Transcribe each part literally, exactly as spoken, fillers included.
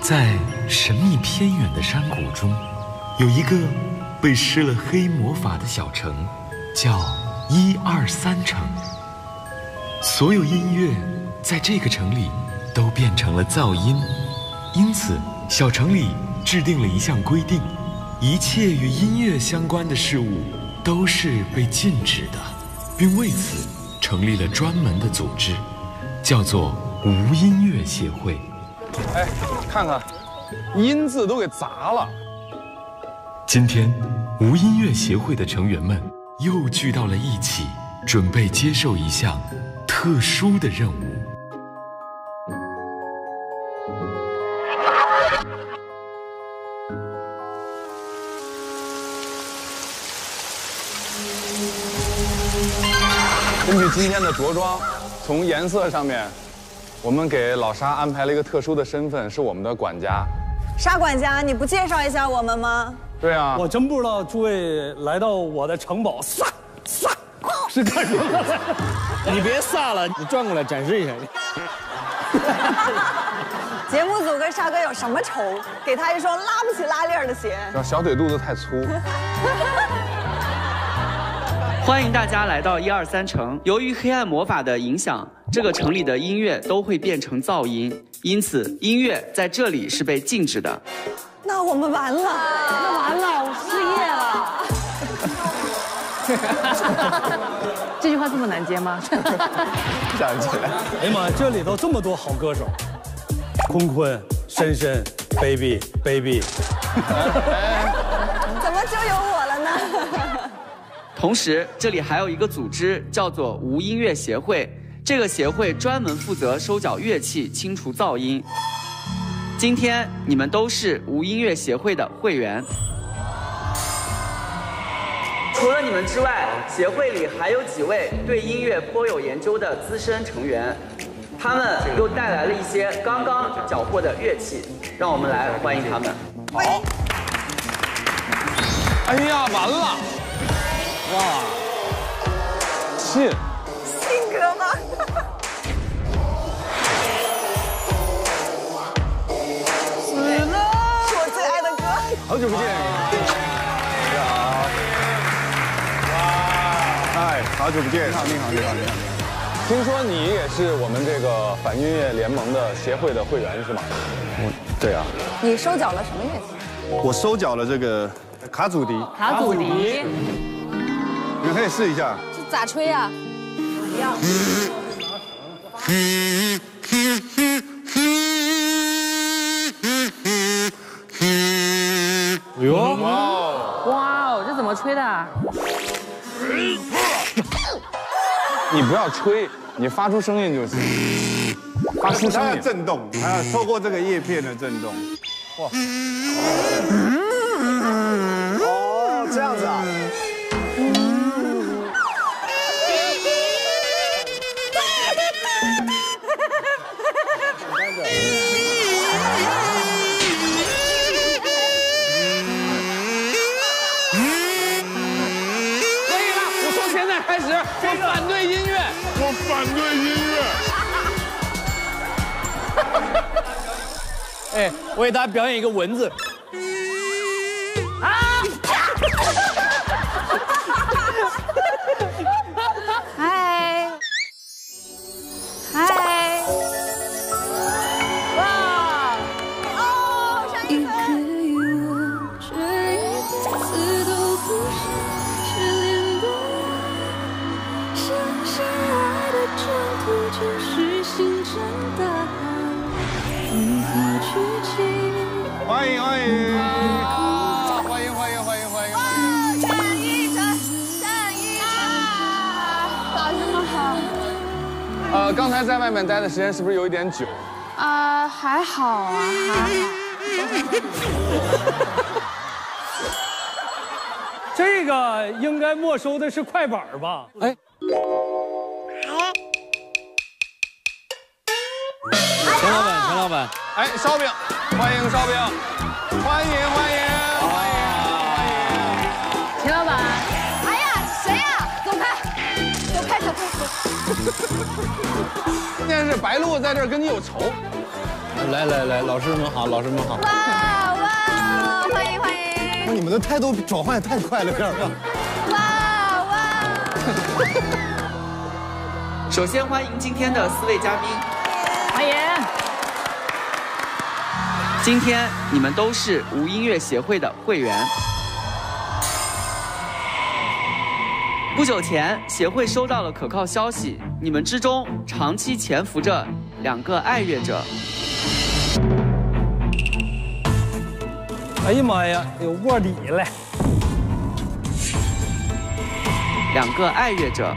在神秘偏远的山谷中，有一个被施了黑魔法的小城，叫一二三城。所有音乐在这个城里都变成了噪音，因此小城里制定了一项规定：一切与音乐相关的事物都是被禁止的，并为此成立了专门的组织，叫做无音乐协会。 哎，看看，音字都给砸了。今天，无音乐协会的成员们又聚到了一起，准备接受一项特殊的任务。根据今天的着装，从颜色上面。 我们给老沙安排了一个特殊的身份，是我们的管家。沙管家，你不介绍一下我们吗？对啊，我真不知道诸位来到我的城堡，撒撒是干什么？你别撒了，你转过来展示一下。节目组跟沙哥有什么仇？给他一双拉不起拉链的鞋。小腿肚子太粗。欢迎大家来到一二三城。由于黑暗魔法的影响。 这个城里的音乐都会变成噪音，因此音乐在这里是被禁止的。那我们完了，那完了，我失业了。这句话这么难接吗？想起来。哎呀妈，这里头这么多好歌手，坤坤、深深、baby、baby， 怎么就有我了呢？同时，这里还有一个组织叫做无音乐协会。 这个协会专门负责收缴乐器，清除噪音。今天你们都是无音乐协会的会员。除了你们之外，协会里还有几位对音乐颇有研究的资深成员，他们又带来了一些刚刚缴获的乐器，让我们来欢迎他们。好。哎呀，完了！哇，信。 信哥吗？死了！是我最爱的歌。好久不见。大家好。哇！嗨，好久不见。你好，你好，你好，你好。听说你也是我们这个反音乐联盟的协会的会员是吗？我，对啊。你收缴了什么乐器？我收缴了这个卡祖笛。卡祖笛。你们可以试一下。这咋吹啊？ 哟！哇哦！哇哦！这怎么吹的、啊？你不要吹，你发出声音就行。发出声音。它要震动，它要透过这个叶片的震动。哇！哦，这样子啊。 我反对音乐。哎，我给大家表演一个蚊子。啊！嗨嗨！哇！哦，上一分。 欢迎欢迎！啊！欢迎欢迎欢迎欢迎！哇！上一城，上一城！咋这么好？呃，刚才在外面待的时间是不是有一点久？啊、呃，还好啊，还好。这个应该没收的是快板吧？哎。 陈老板，陈老板，哎，烧饼，欢迎烧饼，欢迎欢迎欢迎欢迎，陈老板，哎呀，谁呀？走开，走开，走开，走！关键是白鹿在这儿跟你有仇。来来来，老师们好，老师们好。哇哇，欢迎欢迎！不是你们的态度转换也太快了点儿吧？哇哇！首先欢迎今天的四位嘉宾，欢迎。今天你们都是无音乐协会的会员。 不久前，协会收到了可靠消息，你们之中长期潜伏着两个爱乐者。哎呀妈呀，有卧底了！两个爱乐者，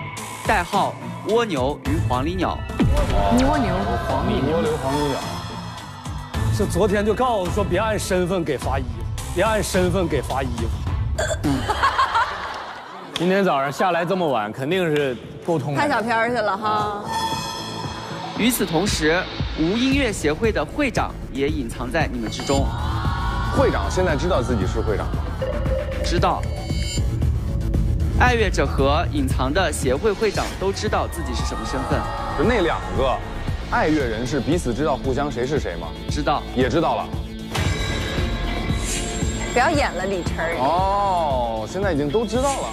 代号蜗牛与黄鹂鸟。蜗牛、黄鹂鸟、蜗牛、黄鹂鸟。这昨天就告诉说，别按身份给发衣服，别按身份给发衣服。嗯 今天早上下来这么晚，肯定是沟通拍小片去了哈。与此同时，无音乐协会的会长也隐藏在你们之中。会长现在知道自己是会长吗？知道。爱乐者和隐藏的协会会长都知道自己是什么身份。就那两个爱乐人士彼此知道互相谁是谁吗？知道，也知道了。 不要演了，李晨。哦，现在已经都知道了。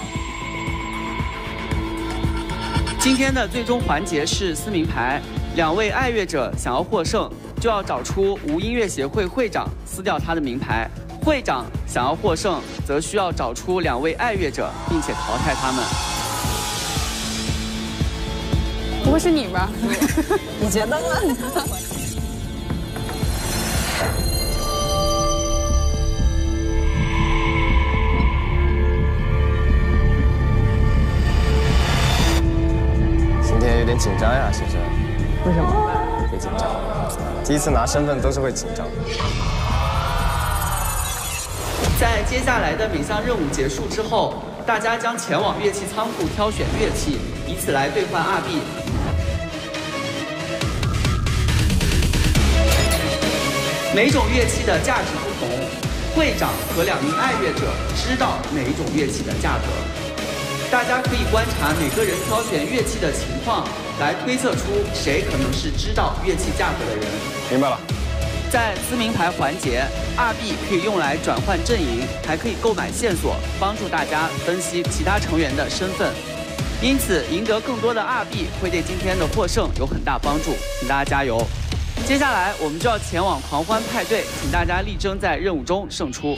今天的最终环节是撕名牌，两位爱乐者想要获胜，就要找出无音乐协会会长，撕掉他的名牌；会长想要获胜，则需要找出两位爱乐者，并且淘汰他们。不会是你吧？你觉得呢？紧张呀，先生。为什么？会紧张。第一次拿身份都是会紧张。在接下来的每项任务结束之后，大家将前往乐器仓库挑选乐器，以此来兑换二 币。每种乐器的价值不同，会长和两名爱乐者知道每一种乐器的价格。 大家可以观察每个人挑选乐器的情况，来推测出谁可能是知道乐器价格的人。明白了。在撕名牌环节，二 币可以用来转换阵营，还可以购买线索，帮助大家分析其他成员的身份。因此，赢得更多的二 币会对今天的获胜有很大帮助，请大家加油。接下来，我们就要前往狂欢派对，请大家力争在任务中胜出。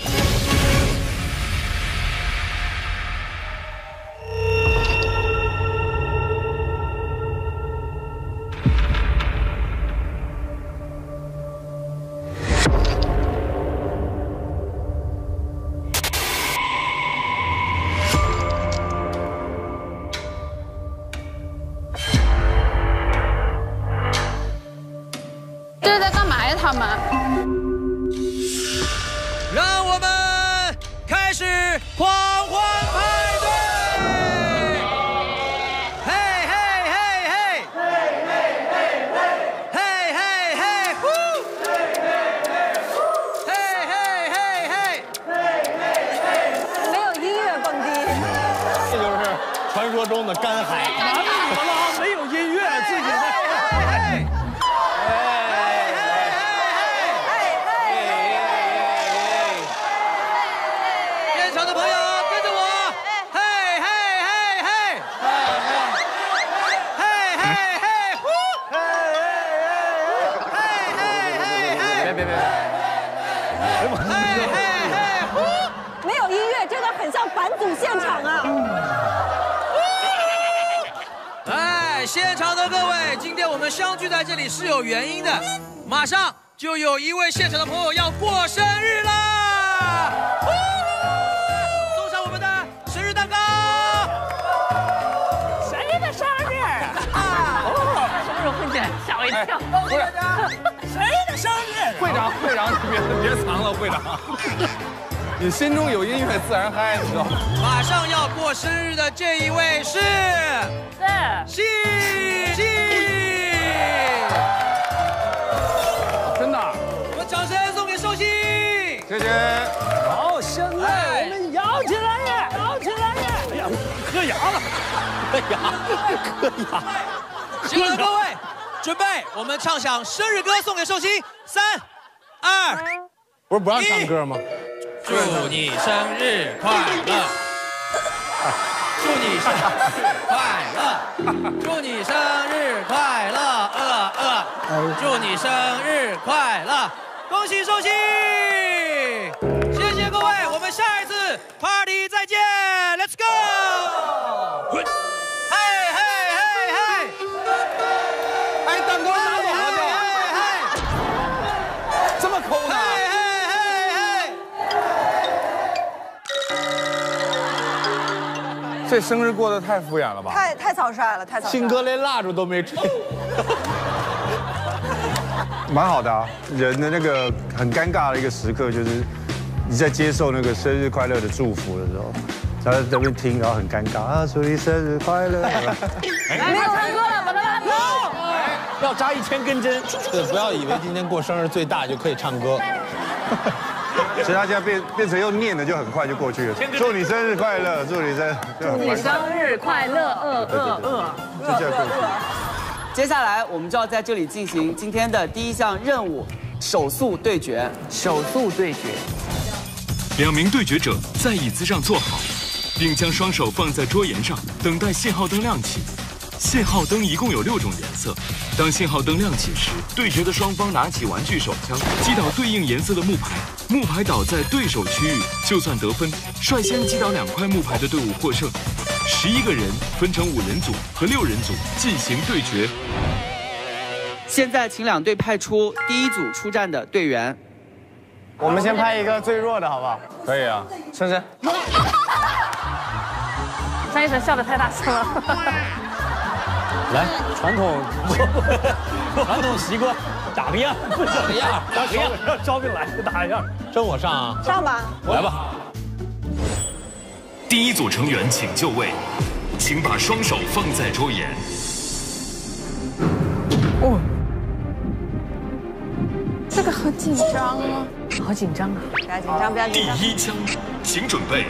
哎呀，磕牙！集合各位，准备，我们唱响生日歌送给寿星。三、二，不是不让唱歌吗？祝你生日快乐！祝你生日快乐！祝你生日快乐！呃呃，祝你生日快乐！恭喜寿星！谢谢各位，我们下一次 party 再见 ，Let's go！ 嘿嘿。 这生日过得太敷衍了吧！太太草率了，太草率了。信哥连蜡烛都没吹，蛮好的啊。人的那个很尴尬的一个时刻，就是你在接受那个生日快乐的祝福的时候，然后在那边听，然后很尴尬啊，祝你生日快乐。没有唱歌了，把它拉倒。要扎一千根针。对，不要以为今天过生日最大就可以唱歌。所以他现在变变成又念的，就很快就过去了。祝你生日快乐，祝你生，祝你生日快乐，呃呃呃，就这样过去。接下来我们就要在这里进行今天的第一项任务——手速对决。手速对决，两名对决者在椅子上坐好，并将双手放在桌沿上，等待信号灯亮起。信号灯一共有六种颜色。当信号灯亮起时，对决的双方拿起玩具手枪，击倒对应颜色的木牌。 木牌倒在对手区域，就算得分。率先击倒两块木牌的队伍获胜。十一个人分成五人组和六人组进行对决。现在，请两队派出第一组出战的队员。我们先派一个最弱的，好不好？可以啊，深深。张一晨笑得太大声了。来，传统，传统习惯。 打个样，不打个样，打个样，让招兵来就打个样。真我上啊！上吧，来吧。第一组成员请就位，请把双手放在桌沿。哦，这个好紧张啊！好紧张啊！不要紧张，不要紧张。第一枪，请准备。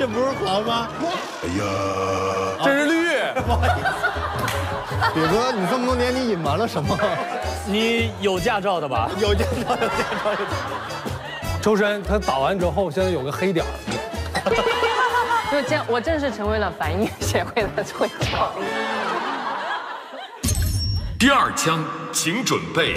这不是黄吗？哎呀，这是绿。不好意思，比哥，你这么多年你隐瞒了什么？你有驾照的吧？有驾照，有驾照。周深他打完之后，现在有个黑点儿。就这，我正式成为了反应协会的会长。第二枪，请准备。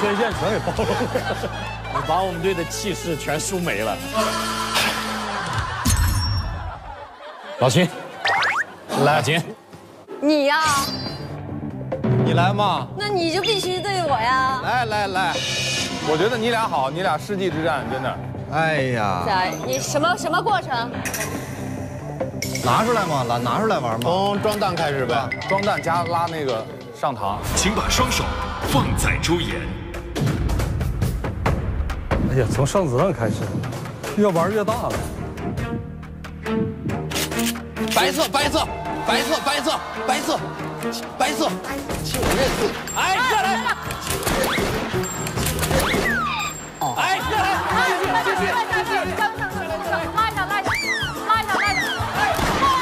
缺陷全给暴露了，你把我们队的气势全输没了。老秦，来，老秦，你呀，你来嘛？那你就必须对我呀！来来来，我觉得你俩好，你俩世纪之战，真的。哎呀，你什么什么过程？拿出来嘛，拿拿出来玩嘛。从装蛋开始呗，装蛋加拉那个上膛。请把双手。 放在桌沿。哎呀，从上子弹开始，越玩越大了。白色，白色，白色，白色，白色，白色，请我认字。哎，下来。哦。哎，下来。继续，继续，继续。拉上，拉上，拉上，拉上，拉上。哎。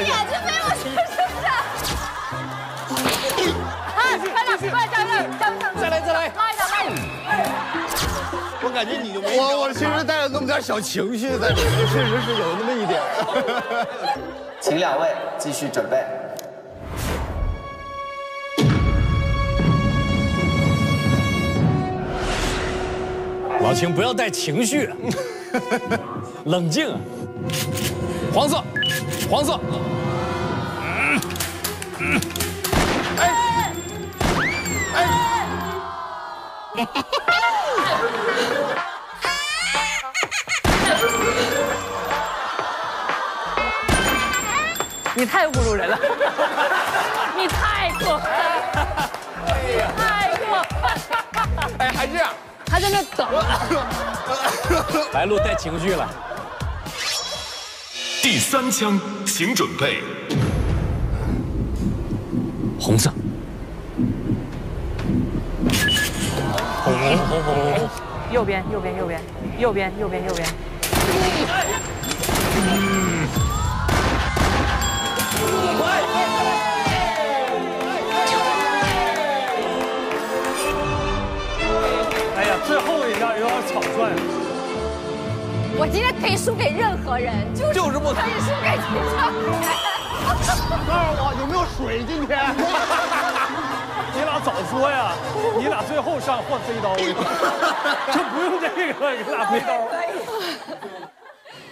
眼睛飞我身上。哎，快点，快点，加油！再来，再来！拉一下，拉一下！我感觉你就没我，我确实带了那么点小情绪在里面，确实是有那么一点。请两位继续准备。 老秦，不要带情绪，冷静。黄色，黄色。哎哎！你太侮辱人了，你太过分，太过分。哎，还这样。 还在那等，白鹿带情绪了。第三枪，请准备。红色，红红红红红。右边，右边，右边，右边，右边，右边。嗯 最后一下有点草率。我今天可以输给任何人，就是就是不可以输给秦少爷。告诉我有没有水？今天你俩早说呀！你俩最后上换飞刀，就不用这个给俩飞刀。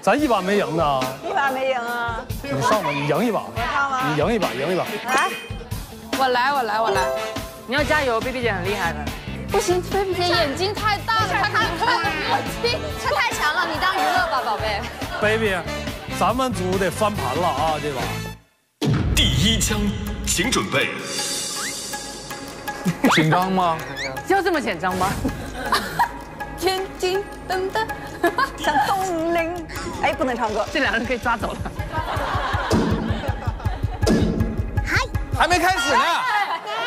咱一把没赢呢。一把没赢啊！你上吧，你赢一把。我上吧。你赢一把，赢一把。来，我来，我来，我来。你要加油 ，baby 姐很厉害的。 不行，菲菲姐眼睛太大了，她看不看得比我清，她太强了，你当娱乐吧，宝贝。baby， 咱们组得翻盘了啊，这把。第一枪，请准备。紧张吗？就这么紧张吗？天津噔噔，像东陵。哎，不能唱歌，这两人可以抓走了。还还没开始呢。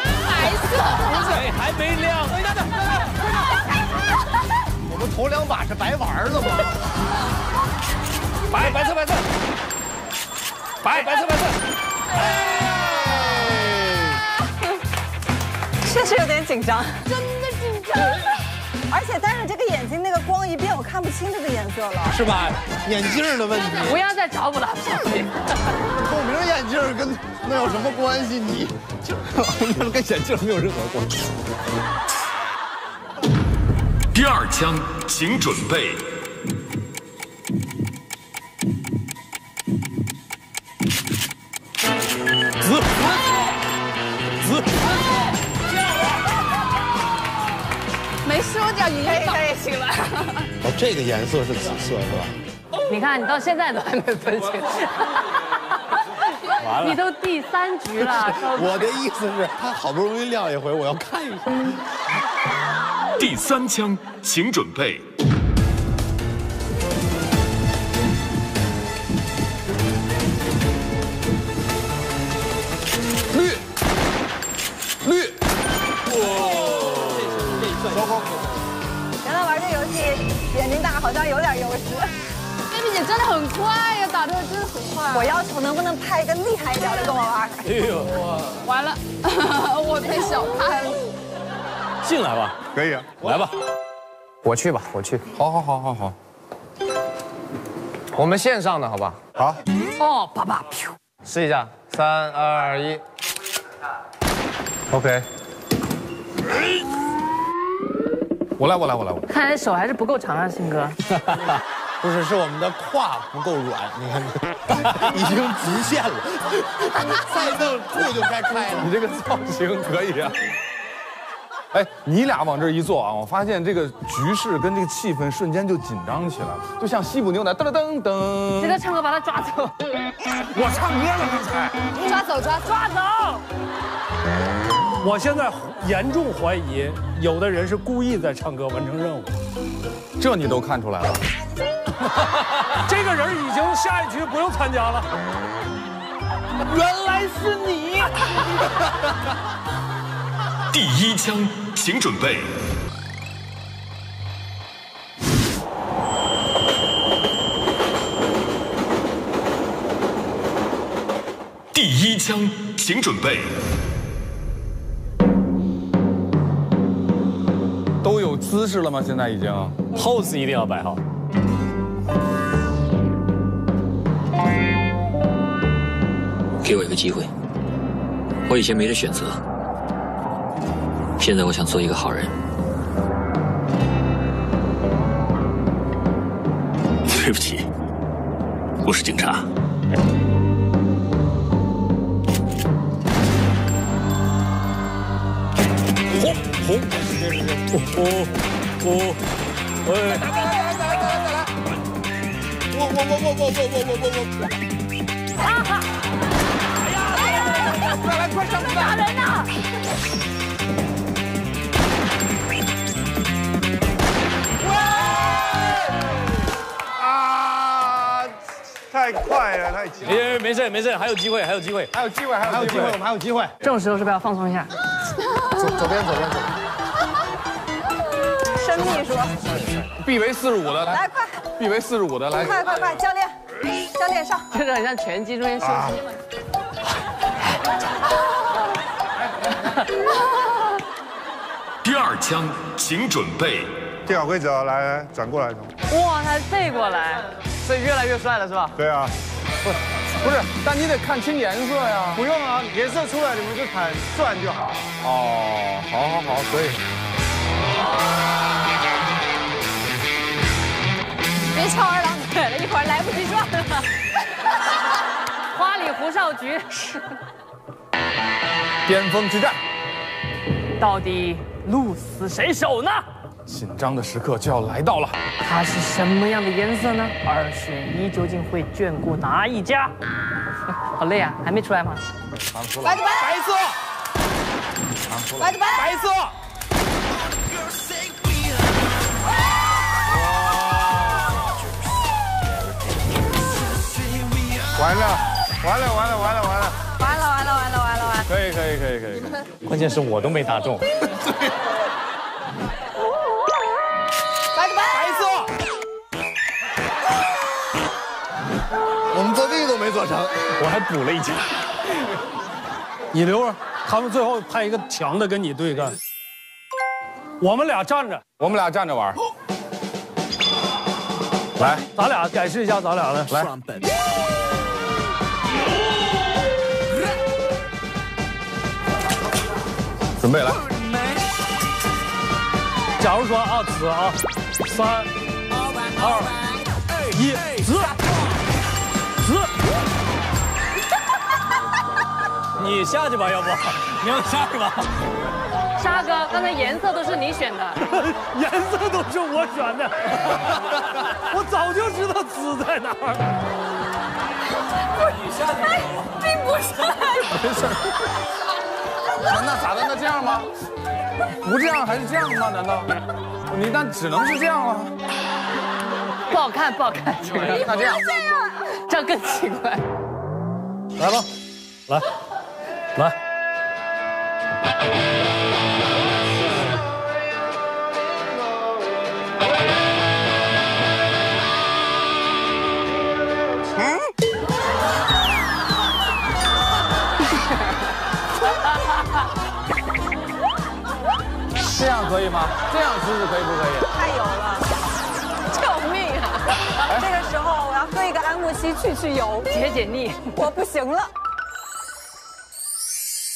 白色，红色，还没亮。等一下，等一下，等一下。我们头两把是白玩了吗？白白色白色，白白色白色。哎，确实有点紧张，真的紧张。而且，但是这个眼睛那个光一变，我看不清这个颜色了，是吧？眼镜的问题。不要再找我了，小姐。透明眼镜跟那有什么关系？你。 就是跟眼镜没有任何关系。第二枪，请准备。紫紫紫，没输掉，你也倒也行了。哦，这个颜色是紫色是吧？你看，你到现在都还没分清。你都第三局了，我的意思是，他好不容易亮一回，我要看一下。第三枪，请准备。绿，绿，哇！糟糕！原来玩这游戏，眼睛大好像有点优势。 你真的很快呀，打的真的很快。我要求能不能拍一个厉害一点的跟我玩？哎呦，完了，我被小看了。进来吧，可以啊，来吧，我去吧，我去。好，好，好，好，好。我们线上的好吧？好。哦，爸爸，试一下，三二一 ，OK。我来，我来，我来，我。看来手还是不够长啊，鑫哥。不是，是我们的胯不够软，你看，已经极限了，再弄裤就该开了。你这个造型可以啊！哎，你俩往这一坐啊，我发现这个局势跟这个气氛瞬间就紧张起来了，就像西部牛奶噔噔噔噔。谁在唱歌？把他抓走！我唱歌了刚才。抓走，抓抓走！我现在严重怀疑，有的人是故意在唱歌完成任务，这你都看出来了。 这个人已经下一局不用参加了。原来是你！第一枪，请准备。枪，请准备。都有姿势了吗？现在已经 pose 一定要摆好。 给我一个机会，我以前没得选择，现在我想做一个好人。对不起，我是警察。红红哦哦哦！哎，打来打来打来打来！我我我我我我我我我！啊哈！ 快来快上来！打人呢！喂！啊！太快了，太急了！别没事没事，还有机会，还有机会，还有机会，还有机会，我们还有机会。这种时候是不是要放松一下？左左边左边左边。申秘书。B 为四十五的来。来快。B 为四十五的来。快快快，教练，教练上。这是很像拳击中间休息嘛。 第二枪，请准备。定好规则，来，转过来。哇，他背过来，所以越来越帅了，是吧？对啊。不是，不是，但你得看清颜色呀。不用啊，颜色出来你们就砍转就好。哦，好，好，好，可以。别翘二郎腿了，一会儿来不及转了。花里胡哨局。 巅峰之战，到底鹿死谁手呢？紧张的时刻就要来到了。它是什么样的颜色呢？二选一，究竟会眷顾哪一家？好累啊，还没出来吗？白的白，白色。白的白，白色。完了，完了，完了，完了，完了。 可以可以可以可以，可以关键是我都没打中。来个白白色，我们做这个都没做成，我还补了一枪。你留着，他们最后派一个强的跟你对干。我们俩站着，我们俩站着玩。来，咱俩展示一下咱俩的来。 准备来。假如说啊，子啊，三、二、一，子，子，你下去吧，要不你要下去吧。沙哥，刚才颜色都是你选的，颜色都是我选的，我早就知道子在哪儿。你下去，并不是。没事。 啊、那咋的？那这样吗？不这样还是这样吗？难道你那只能是这样了、啊？不好看，不好看。那这样，这样更奇怪。来吧，来，来。嗯。 这样可以吗？这样姿势可以不可以？太油了，救命啊！哎、这个时候我要喝一个安慕希去去油，解解腻。我不行了。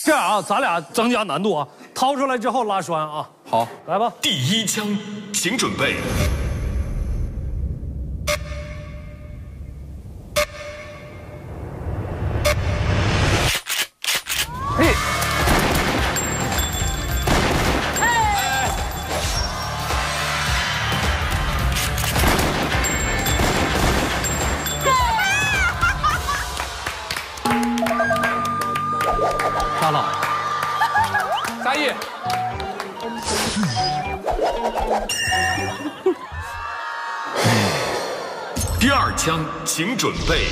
这样啊，咱俩增加难度啊，掏出来之后拉栓啊。好，来吧。第一枪，请准备。嘿。 沙老，沙溢，第二枪，请准备。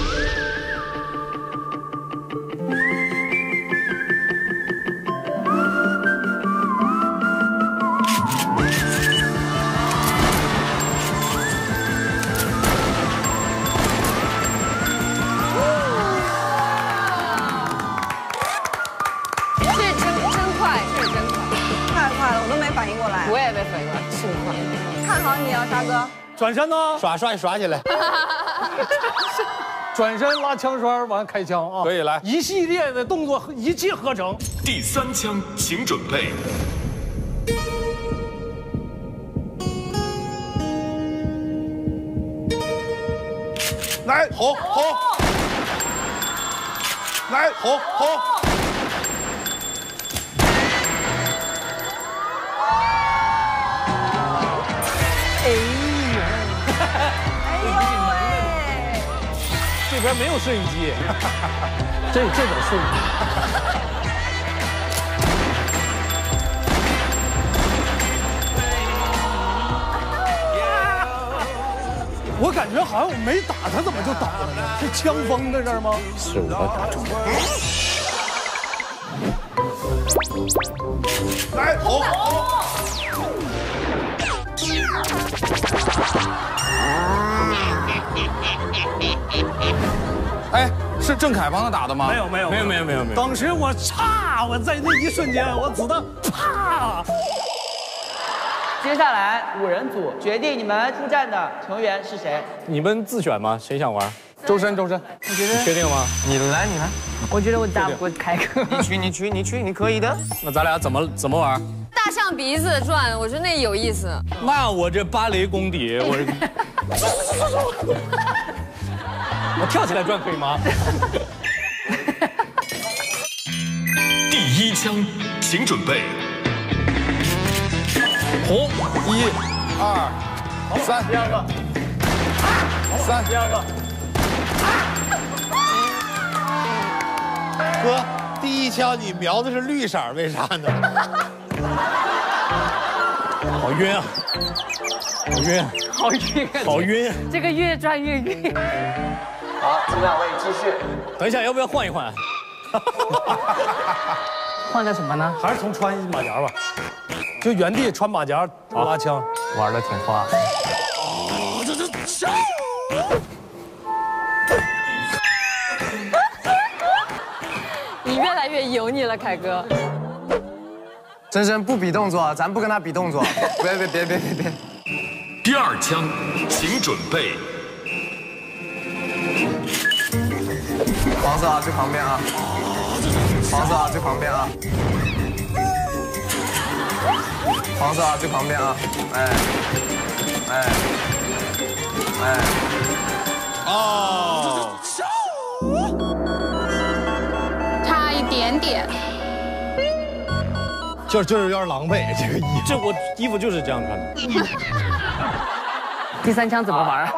喜欢。看好你啊，沙哥！转身呢？耍帅耍起来！转身拉枪栓，完开枪啊！可以来，一系列的动作一气呵成。第三枪，请准备。 来，吼吼！来，吼吼！哎呀！哎呦喂！这边没有摄影机，这这得顺。我感觉好像我没打他，怎么就打了呢？是枪锋在这儿吗？是我打中的。来，吼吼！哎，是郑恺帮他打的吗？没有，没有，没有，没有，没有，没有。当时我差，我在那一瞬间，我子弹啪。 接下来五人组决定你们出战的成员是谁，你们自选吗？谁想玩？周深，周深，你觉得？确定吗？你来，你来。我觉得我打不过凯哥。你去，你去，你去，你可以的。那咱俩怎么怎么玩？大象鼻子转，我觉得那有意思。那我这芭蕾功底，我我跳起来转可以吗？第一枪，请准备。 红，一、二、三，第二个，三，第二个，哥，第一枪你瞄的是绿色，为啥呢？好晕啊！好晕！好晕！好晕！这个越转越晕。好，请两位继续。等一下，要不要换一换？换个什么呢？还是从穿马甲吧。 就原地穿马甲拉枪，玩的挺花。这这这！你越来越油腻了，凯哥。真真不比动作，咱不跟他比动作。别别别别别别！第二枪，请准备。黄色啊，最旁边啊！黄色啊，最旁边啊！ 黄色啊，最旁边啊！哎，哎，哎，哦，差一点点，就就是有点狼狈，这个衣服，这我衣服就是这样穿的。第三枪怎么玩啊？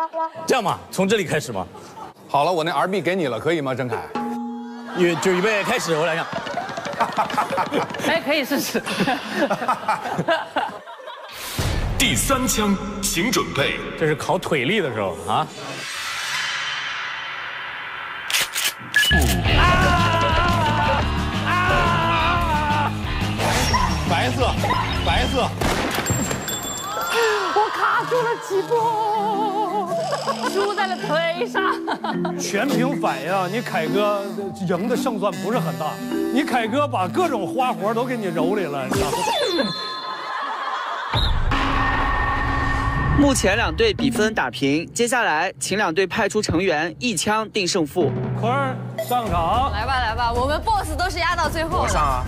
这样吧，从这里开始吧。好了，我那 R B 给你了，可以吗，郑恺？预准备开始，我来讲。 哎，可以试试。第三枪，请准备。这是考腿力的时候啊！啊啊！白色，白色。我卡住了起步，输在了腿上。全凭反应，你凯哥赢的胜算不是很大。 你凯哥把各种花活都给你揉里了，你知道吗？目前两队比分打平，接下来请两队派出成员一枪定胜负。坤儿上场，来吧来吧，我们 boss 都是压到最后。我上啊，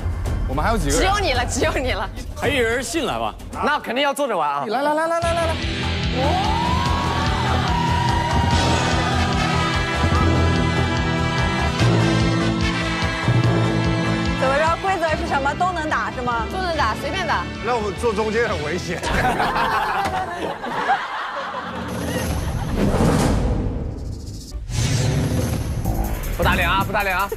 我们还有几个人？只有你了，只有你了。还有人信来吧？啊、那肯定要坐着玩啊！来来来来来来来。哦 是什么都能打是吗？都能打，随便打。那我坐中间很危险。不打脸啊！不打脸啊！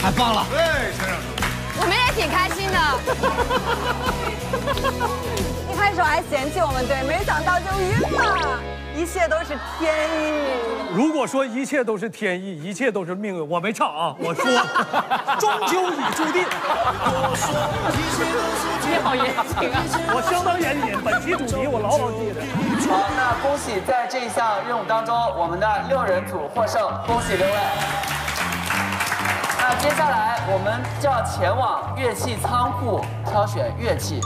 太棒了！哎，我们也挺开心的。拍手还嫌弃我们队，没想到就晕了，一切都是天意。如果说一切都是天意，一切都是命运，我没唱啊，我说，终究已注定。你好严谨啊！我相当严谨，本期主题我牢牢记着。好，那恭喜在这一项任务当中，我们的六人组获胜，恭喜六位。 那接下来我们就要前往乐器仓库挑选乐器。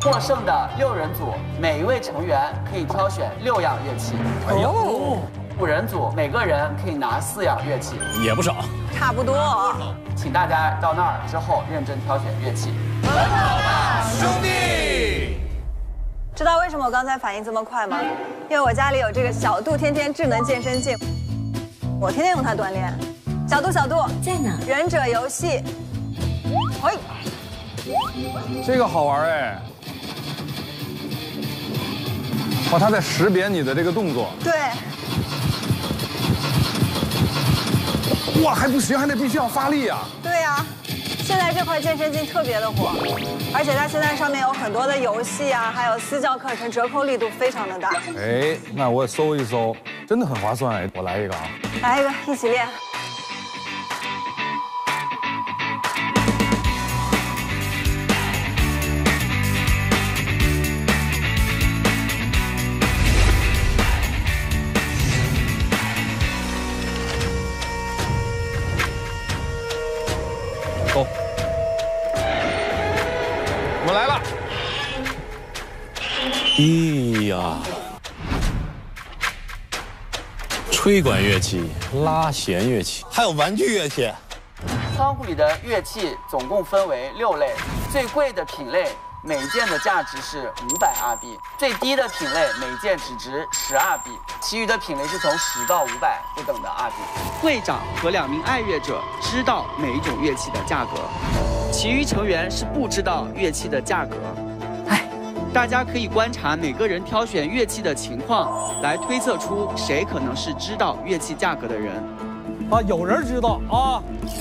获胜的六人组，每一位成员可以挑选六样乐器。哎呦，五人组每个人可以拿四样乐器，也不少，差不多。请大家到那儿之后认真挑选乐器。很好吧，兄弟。知道为什么我刚才反应这么快吗？因为我家里有这个小度天天智能健身镜，我天天用它锻炼。 小度，小度在哪？忍者游戏，喂，这个好玩哎！哦，它在识别你的这个动作。对。哇，还不行，还得必须要发力啊！对呀、啊，现在这块健身镜特别的火，而且它现在上面有很多的游戏啊，还有私教课程，折扣力度非常的大。哎，那我也搜一搜，真的很划算哎！我来一个啊！来一个，一起练。 我来了！咦呀，吹管乐器、拉弦乐器，还有玩具乐器。仓库里的乐器总共分为六类，最贵的品类每件的价值是五百阿币，最低的品类每件只值十阿币，其余的品类是从十到五百不等的阿币。会长和两名爱乐者知道每一种乐器的价格。 其余成员是不知道乐器的价格，哎，大家可以观察每个人挑选乐器的情况，来推测出谁可能是知道乐器价格的人。啊，有人知道啊，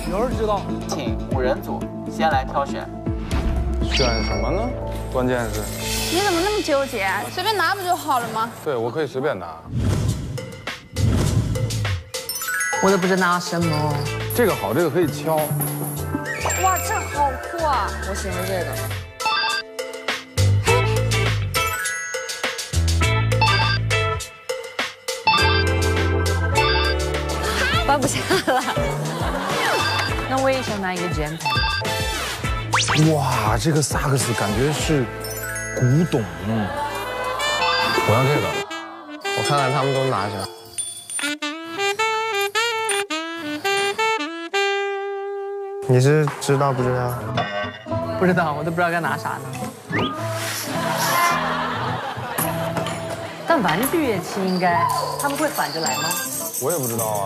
有人知道。请五人组先来挑选，选什么呢？关键是你怎么那么纠结？我随便拿不就好了吗？对，我可以随便拿。我都不知道拿什么。这个好，这个可以敲。 哇，这好酷啊！我喜欢这个，搬不下了。那我也想拿一个键盘。哇，这个萨克斯感觉是古董。嗯、我要这个，我看看他们都拿去了。 你是知道不知道？不知道，我都不知道该拿啥呢。但玩具乐器应该，他们会反着来吗？我也不知道啊。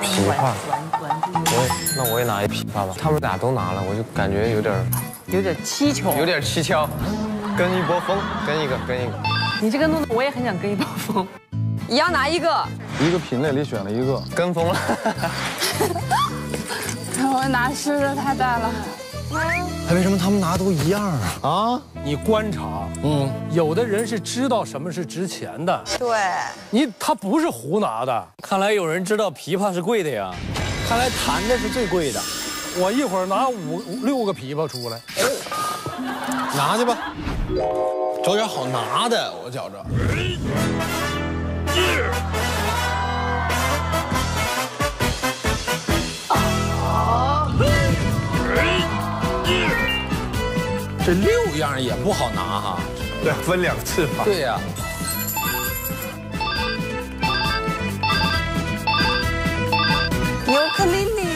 琵琶。我那我也拿一琵琶吧。他们俩都拿了，我就感觉有点有点蹊跷，有点蹊跷，跟一波风，跟一个跟一个。你这个弄得我也很想跟一波风。 你要拿一个，一个品类里选了一个，跟风了。我拿湿的太大了。哎，为什么他们拿都一样啊？啊，你观察，嗯，有的人是知道什么是值钱的，对，你他不是胡拿的。看来有人知道琵琶是贵的呀，看来弹的是最贵的。我一会儿拿五六个琵琶出来，哎，拿去吧，找点好拿的，我觉着。 这六样也不好拿哈，对，分两次吧。对呀、啊。 尤克里里，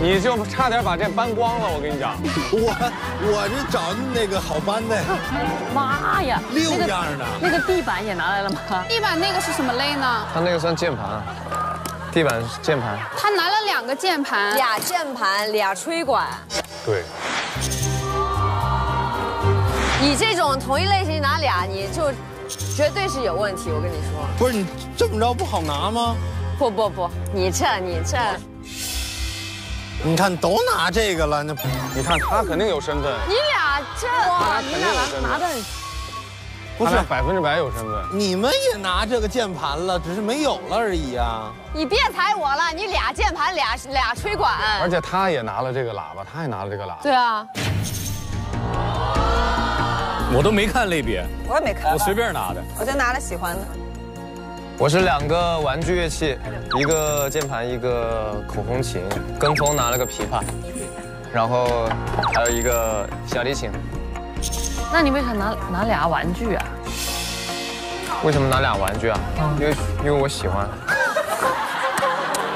你就差点把这搬光了，我跟你讲。我我是找那个好搬的。妈呀，六样的、那个。那个地板也拿来了吗？地板那个是什么类呢？它那个算键盘，地板键盘。他拿了两个键盘，俩键盘，俩吹管。对。你这种同一类型拿俩，你就绝对是有问题，我跟你说。不是你这么着不好拿吗？ 不不不，你这你这。你看都拿这个了，那你看他肯定有身份。你俩这，哇，你俩拿拿的，不是百分之百有身份。你们也拿这个键盘了，只是没有了而已啊。你别踩我了，你俩键盘俩俩吹管。而且他也拿了这个喇叭，他也拿了这个喇叭。对啊。 我都没看类别，我也没看，我随便拿的，我就拿了喜欢的。我是两个玩具乐器，一个键盘，一个口风琴，跟风拿了个琵琶，然后还有一个小提琴。那你为啥拿拿俩玩具啊？为什么拿俩玩具啊？嗯、因为因为我喜欢。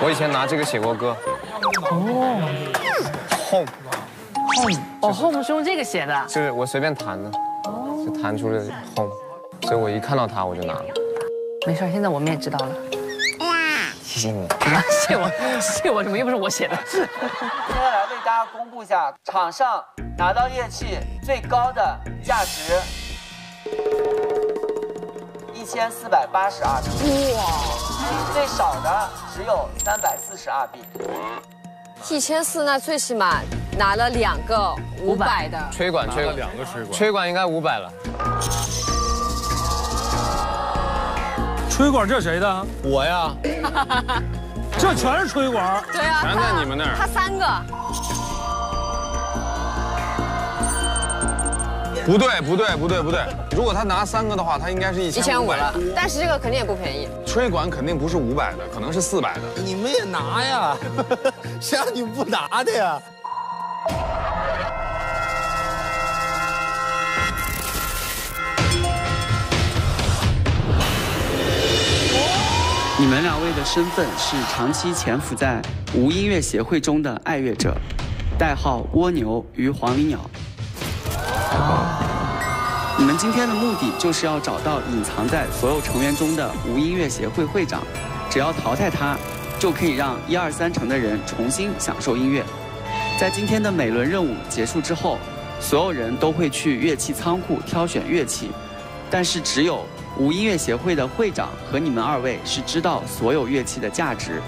我以前拿这个写过歌。哦。Home。Home。哦 ，Home 是用这个写的。就是我随便弹的。 就弹出了 home， 所以我一看到它我就拿了。没事，现在我们也知道了。谢谢你，谢我，谢我什么？又不是我写的。接下来为大家公布一下场上拿到乐器最高的价值，一千四百八十二币。哇！最少的只有三百四十二币。一千四那最起码。 拿了两个五百的吹管，吹了两个吹管，吹管应该五百了。吹管这谁的？我呀，这全是吹管，对啊，全在你们那儿。他三个，不对不对不对不对，如果他拿三个的话，他应该是一千五了，但是这个肯定也不便宜。吹管肯定不是五百的，可能是四百的。你们也拿呀，谁让你不拿的呀？ 你们两位的身份是长期潜伏在无音乐协会中的爱乐者，代号蜗牛与黄鹂鸟。你们今天的目的就是要找到隐藏在所有成员中的无音乐协会会长，只要淘汰他，就可以让一二三城的人重新享受音乐。 在今天的每轮任务结束之后，所有人都会去乐器仓库挑选乐器，但是只有无音乐协会的会长和你们二位是知道所有乐器的价值，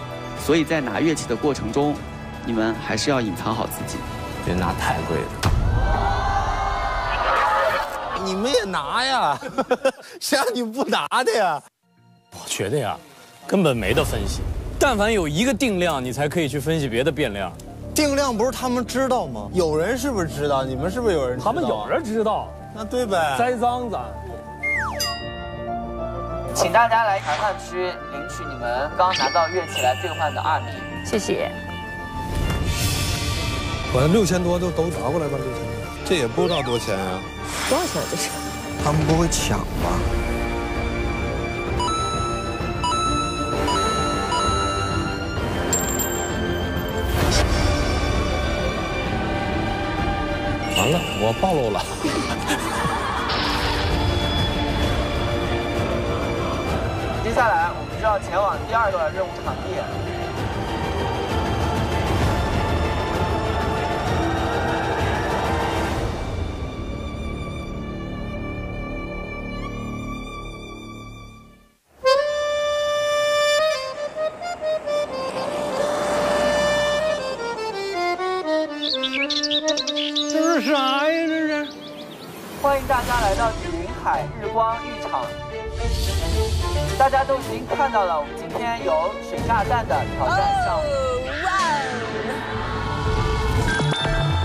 所以在拿乐器的过程中，你们还是要隐藏好自己，别拿太贵的。你们也拿呀，谁让你不拿的呀？我觉得呀，根本没得分析，但凡有一个定量，你才可以去分析别的变量。 定量不是他们知道吗？有人是不是知道？你们是不是有人知道？他们有人知道，那对呗。栽赃咱。请大家来谈判区领取你们刚拿到乐器来兑换的二名。谢谢。我这六千多就都拿过来吧，六千多。这也不知道多少钱啊？多少钱这是？他们不会抢吧？ 完了，我暴露了。接下来，我们就要前往第二个任务场地。这是啥呀？这是！欢迎大家来到云海日光浴场。大家都已经看到了，我们今天有水炸弹的挑战项目。哇哦！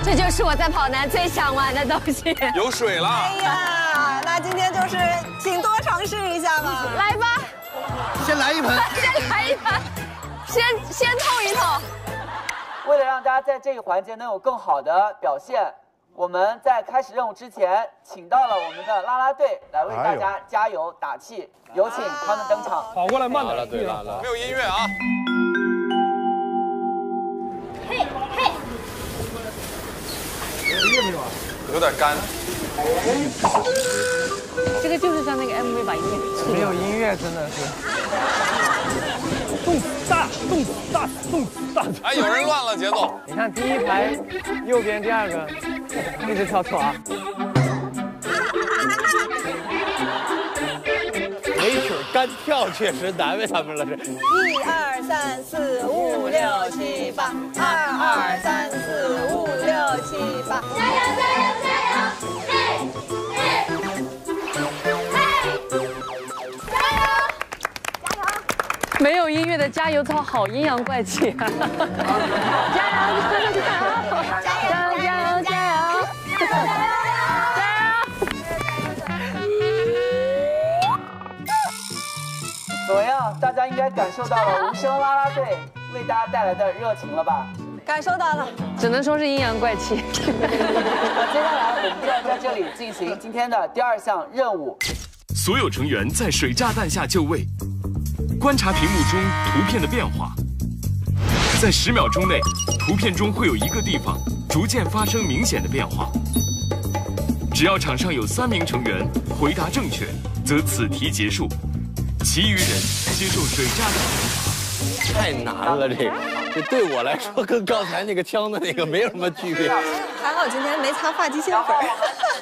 这就是我在跑男最想玩的东西。有水了！哎呀，那今天就是请多尝试一下吧。来吧！先来一盆。先来一盆。先先透一透。为了让大家在这个环节能有更好的表现。 我们在开始任务之前，请到了我们的啦啦队来为大家加油打气，有请他们登场。跑过来慢点，啦啦队，啦啦，没有音乐啊！嘿，嘿，有点干。这个就是像那个 M V 把音乐没有音乐，真的是。 动大动大动大！哎，有人乱了节奏。你看第一排右边第二个，一直跳错啊。没曲干跳确实难为他们了。一二三四五六七八，二二三四五六七八，加油加油加油！嘿，嘿，嘿，加油，加油！没有音乐的加油操好阴阳怪气啊！加油加油加油加油加油！加油！ 怎么样？大家应该感受到了无声啦啦队为大家带来的热情了吧？感受到了，只能说是阴阳怪气。那接下来我们就要在这里进行今天的第二项任务。所有成员在水炸弹下就位，观察屏幕中图片的变化。在十秒钟内，图片中会有一个地方逐渐发生明显的变化。只要场上有三名成员回答正确，则此题结束。 其余人接受水炸弹，太难了，这个这对我来说跟刚才那个枪的那个没有什么区别。还好今天没擦发际线粉儿。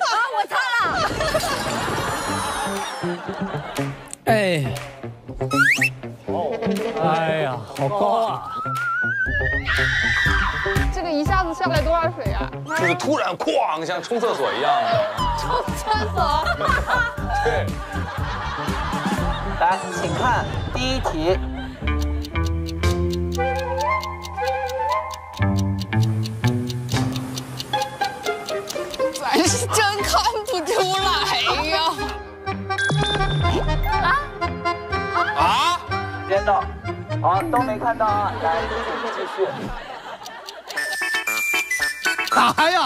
啊，我擦了。哎，哦，哎呀，好高啊！这个一下子下来多少水啊？这个突然哐，像冲厕所一样的。冲厕所？对。 来，请看第一题。咱是真看不出来呀！啊啊！别动，好，都没看到啊。来，继续。啥呀？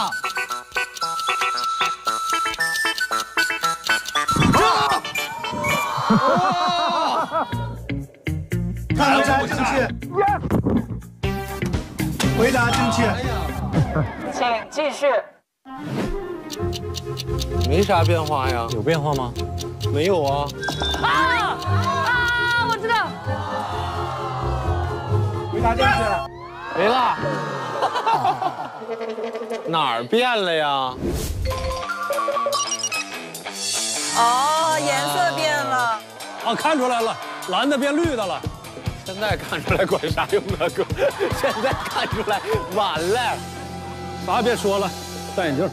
回答正确，回答正确，请继续。没啥变化呀？有变化吗？没有啊。啊啊！我知道。回答正确，没了。哪儿变了呀？哦，颜色变了。 啊，看出来了，蓝的变绿的了。现在看出来管啥用啊，哥？现在看出来晚了。啥也别说了，戴眼镜。啊！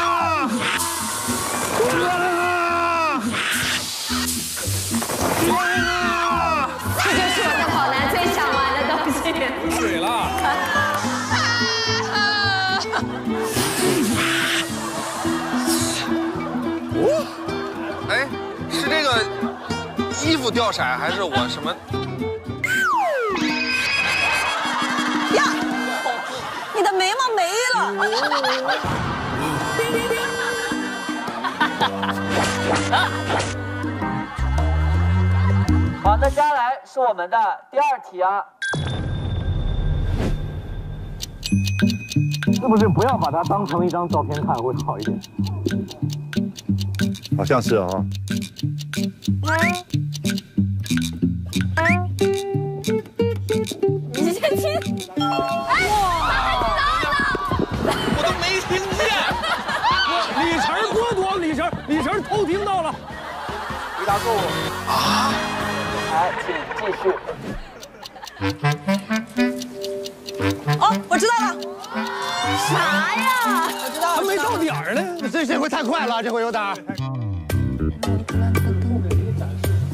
啊！啊！这就是我的跑男最想玩的东西。有水了。 衣服掉色还是我什么？呀，你的眉毛没了！叮叮叮！好，那接下来是我们的第二题啊。是不是不要把它当成一张照片看会好一点？好像是啊。 你先听，哎，我都没听见。李晨多多，李晨，李晨偷听到了。回答错误。啊！来，请继续。哦，我知道了。啥呀？我知道了。还没到点儿呢，这这回太快了，这回有点。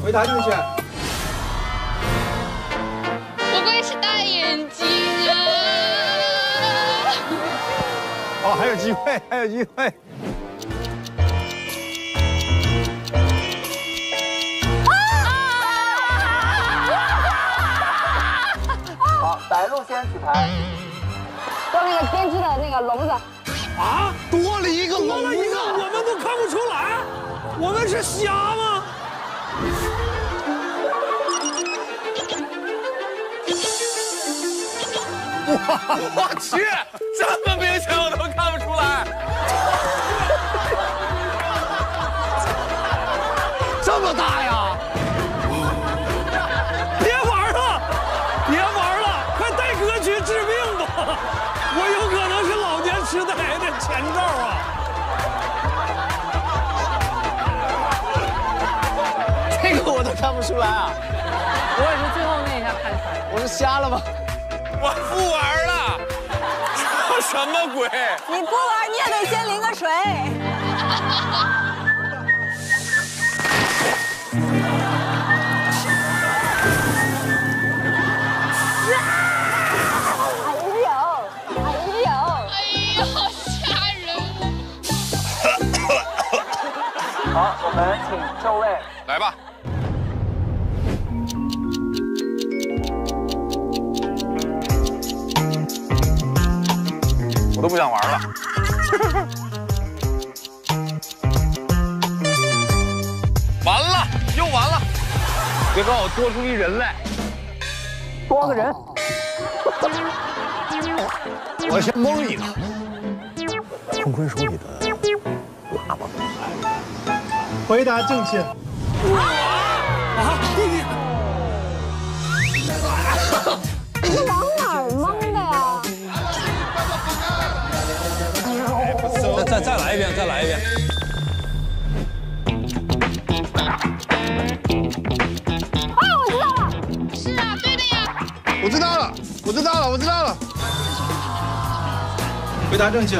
回答正确。不愧是大眼睛啊！哦，还有机会，还有机会。好，白鹿先举牌。到那个编织的那个笼子。啊！多了一个笼子，多了一个，我们都看不出来，我们是瞎吗？ 我去，这么明显我都看不出来，这么大呀！别玩了，别玩了，快带哥去治病吧！我有可能是老年痴呆的前兆啊！看不出来啊？我也是最后那一下看出来的。我是瞎了吗？我不玩了，这什么鬼？你不玩你也得先淋个水。好，我们请就位，来吧。我都不想玩了。完了，又完了！别告诉我多出一人来，多个人。我先蒙你了。郑坤手里的喇叭。 回答正确。哇！啊！你往哪儿蒙的呀？再再再来一遍，再来一遍。啊！我知道了。是啊，对的呀。我知道了，我知道了，我知道了。回答正确。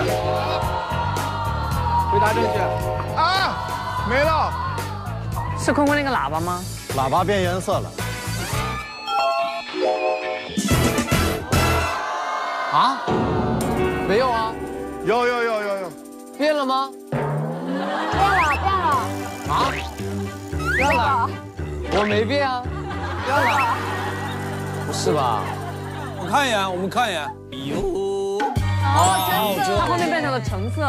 回答正确。啊！ 没了，是坤坤那个喇叭吗？喇叭变颜色了。啊？没有啊？有有有有有，变了吗？变了变了。啊？变了？我没变啊。变了？不是吧？我看一眼，我们看一眼。哟。哦，橙色，它后面变成了橙色。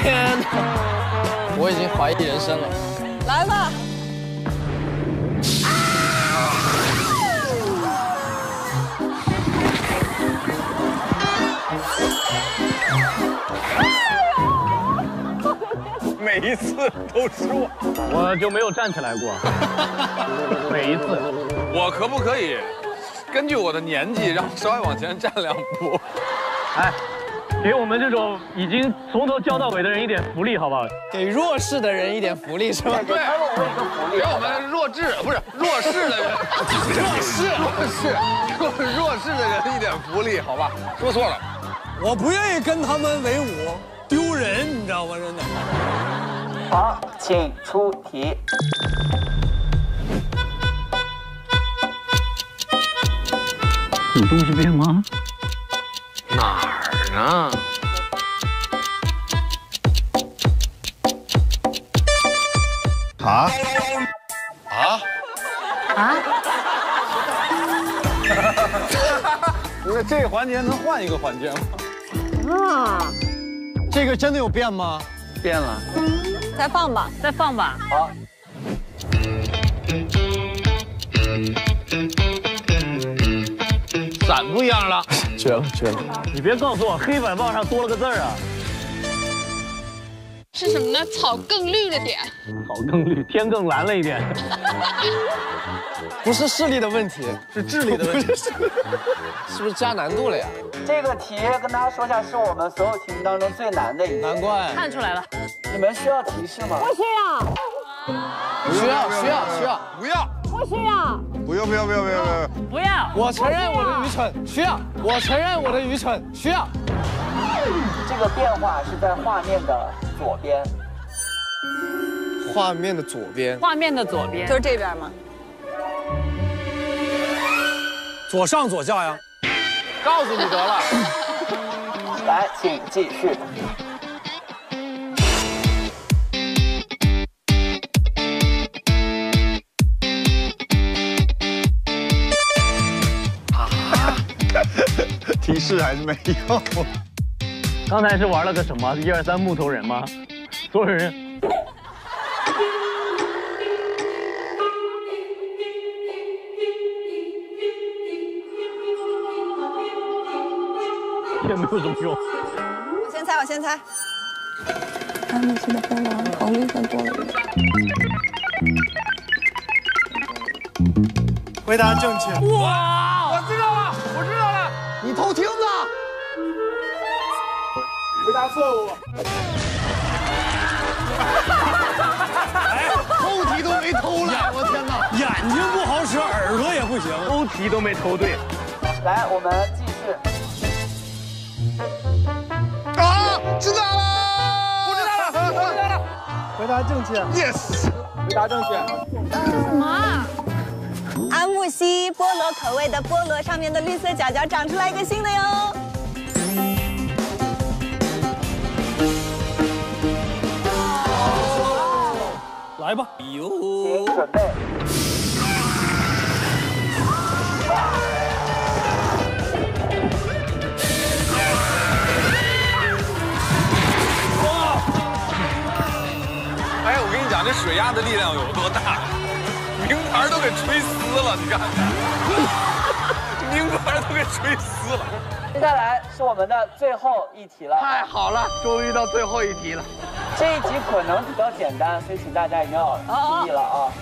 天哪！ 我已经怀疑人生了，来吧！每一次都是我，我就没有站起来过。每一次，我可不可以根据我的年纪，让我稍微往前站两步？哎。 给我们这种已经从头教到尾的人一点福利，好不好？给弱势的人一点福利是吧？对，给我们一个福利，给我们弱智不是弱势的人，弱势弱势，给我们弱势的人一点福利，好吧？说错了，我不愿意跟他们为伍，丢人，你知道吗？真的。好，请出题。 有东西变吗？哪儿？ 啊！啊！啊！啊！不是这个环节能换一个环节吗？啊！这个真的有变吗？变了。再放吧，再放吧。好。伞不一样了。 绝了绝了！你别告诉我黑板报上多了个字儿啊！是什么呢？草更绿了点，草更绿，天更蓝了一点。不是视力的问题，是智力的问题。是不是加难度了呀？这个题跟大家说一下，是我们所有题目当中最难的一个。难怪看出来了。你们需要提示吗？不需要。需要需要需要。不要。 不需要，不用不用不用不用不用，我承认我的愚蠢，需要，我承认我的愚蠢，需要。这个变化是在画面的左边，画面的左边，画面的左边，就是这边吗？左上左下呀，告诉你得了。来，请继续。 提示还是没有。刚才是玩了个什么？一二三木头人吗？所有人。也没有什么用。我先猜，我先猜。安利斯的蜂王，红绿色多了一点。回答正确。哇！我知道了，我知道。 你偷听呢？回答错误。哎，偷题都没偷了，我天哪！题都没投对。来，我们继续。啊，知道了！我知道了，我知道了。回答正确。Yes。回答正确。什么？ 安慕希菠萝口味的菠萝上面的绿色角角长出来一个新的哟。来吧，请准备。哇！哎，我跟你讲，这水压的力量有多大？ 名牌都给吹撕了，你看，名牌都给吹撕了。接下来是我们的最后一题了。太好了，终于到最后一题了。这一题可能比较简单，所以请大家一定要注意了啊！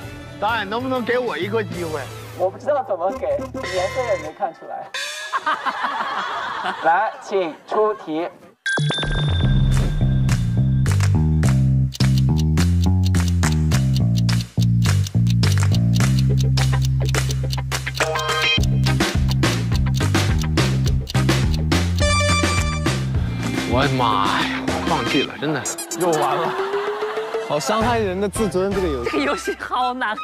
导演，能不能给我一个机会？我不知道怎么给，颜色也没看出来。来，请出题。 我的妈呀！放弃了，真的又完了，好伤害人的自尊，这个游戏。这个游戏好难啊！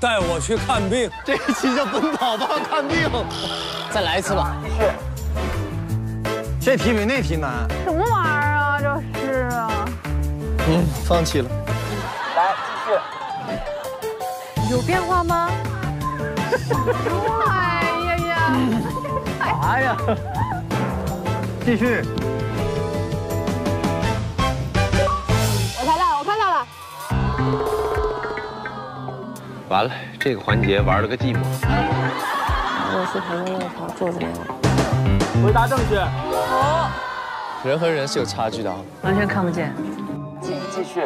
带我去看病，这一期叫奔跑吧看病。再来一次吧。继续。这题比那题难。什么玩意儿啊？这是啊。嗯，放弃了。来，继续。有变化吗？哎呀呀！啥呀？继续。 完了，这个环节玩了个寂寞。我是旁边那条柱子那个。回答正确。好。人和人是有差距的啊。完全看不见。请继续。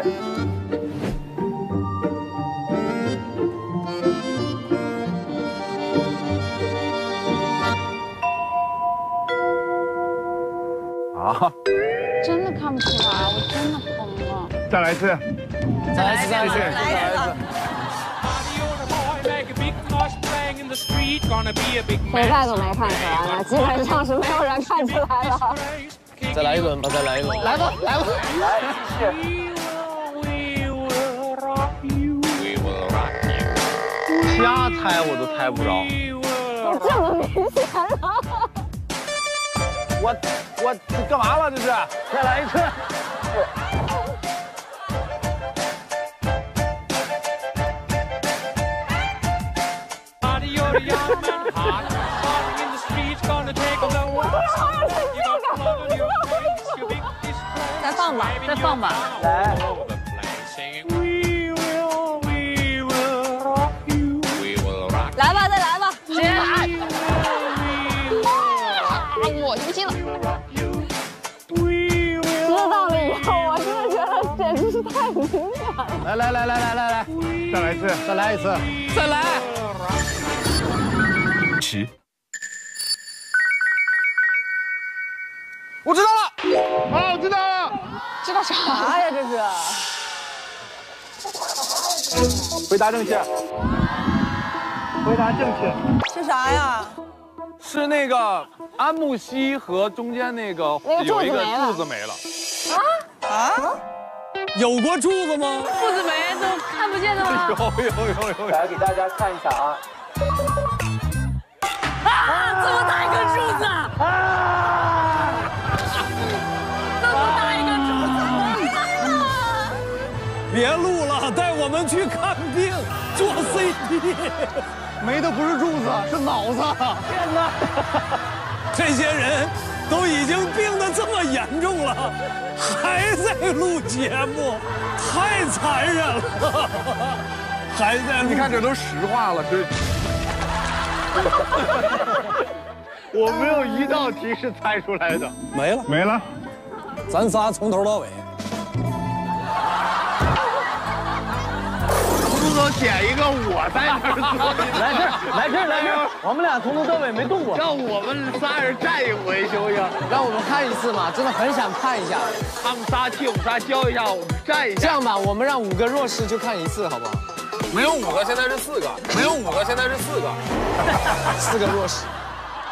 啊！真的看不出来，我真的疯了。再来一次。再来一次，再来一次，再来一次。 回来都没看出来了，基本上是没有人看出来了。再来一轮吧，再来一轮。来吧，来吧，来，继续。瞎猜我都猜不着。这么明显了。我我这干嘛了？这是？再来一次。是。 再放吧，再放吧，来。来吧，再来吧，直接来。我就不信了。知道了以后，我真的觉得简直是太明显了。来来来来来来来，再来一次，再来一次，再来。 十，我知道了，啊，我知道了，知道啥呀？这是，回答正确，回答正确，是啥呀？是那个安慕希和中间那个有一个柱子没了。啊啊？有过柱子吗？柱子没都看不见的吗？有有有有。来给大家看一下啊。 啊！这么大一根柱子！啊！这么大一根柱子！别录了，带我们去看病，做 C T。没的不是柱子，是脑子！天哪！这些人都已经病得这么严重了，还在录节目，太残忍了！还在录，你看这都实话了，这。 我没有一道题是猜出来的，没了没了，咱仨从头到尾，从头捡一个我在这儿，来这来这来这，我们俩从头到尾没动过，让我们仨人站一回行不行？让我们看一次嘛，真的很想看一下，他们仨替我们仨教一下，我们站一下，这样吧，我们让五个弱势就看一次，好不好？没有五个，现在是四个。没有五个，现在是四个。四个弱势。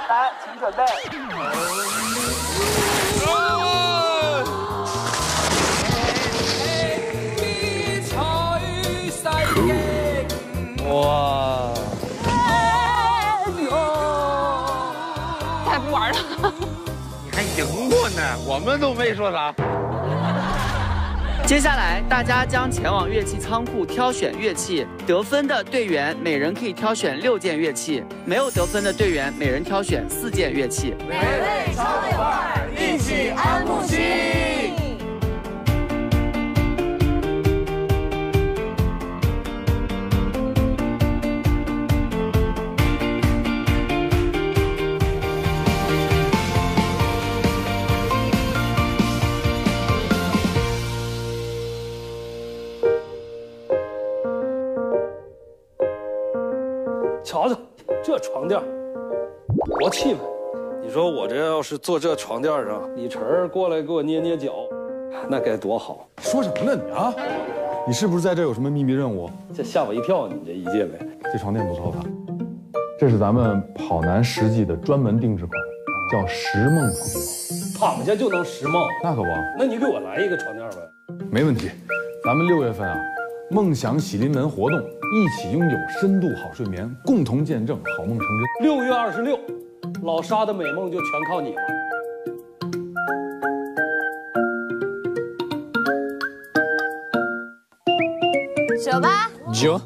来，请准备。哇！太不玩了。你还赢过呢，我们都没说啥。 接下来，大家将前往乐器仓库挑选乐器。得分的队员每人可以挑选六件乐器，没有得分的队员每人挑选四件乐器。美味超六二，一起安不息。瞧瞧这床垫，多气氛！你说我这要是坐这床垫上，李晨过来给我捏捏脚，那该多好！说什么呢你啊？你是不是在这有什么秘密任务？这吓我一跳！你这一进来，这床垫不错吧？这是咱们跑男实际的专门定制款，叫食梦床垫，躺下就能食梦。那可不，那你给我来一个床垫呗。没问题，咱们六月份啊，梦想喜临门活动。 一起拥有深度好睡眠，共同见证好梦成真。六月二十六，老沙的美梦就全靠你了。手吧，九。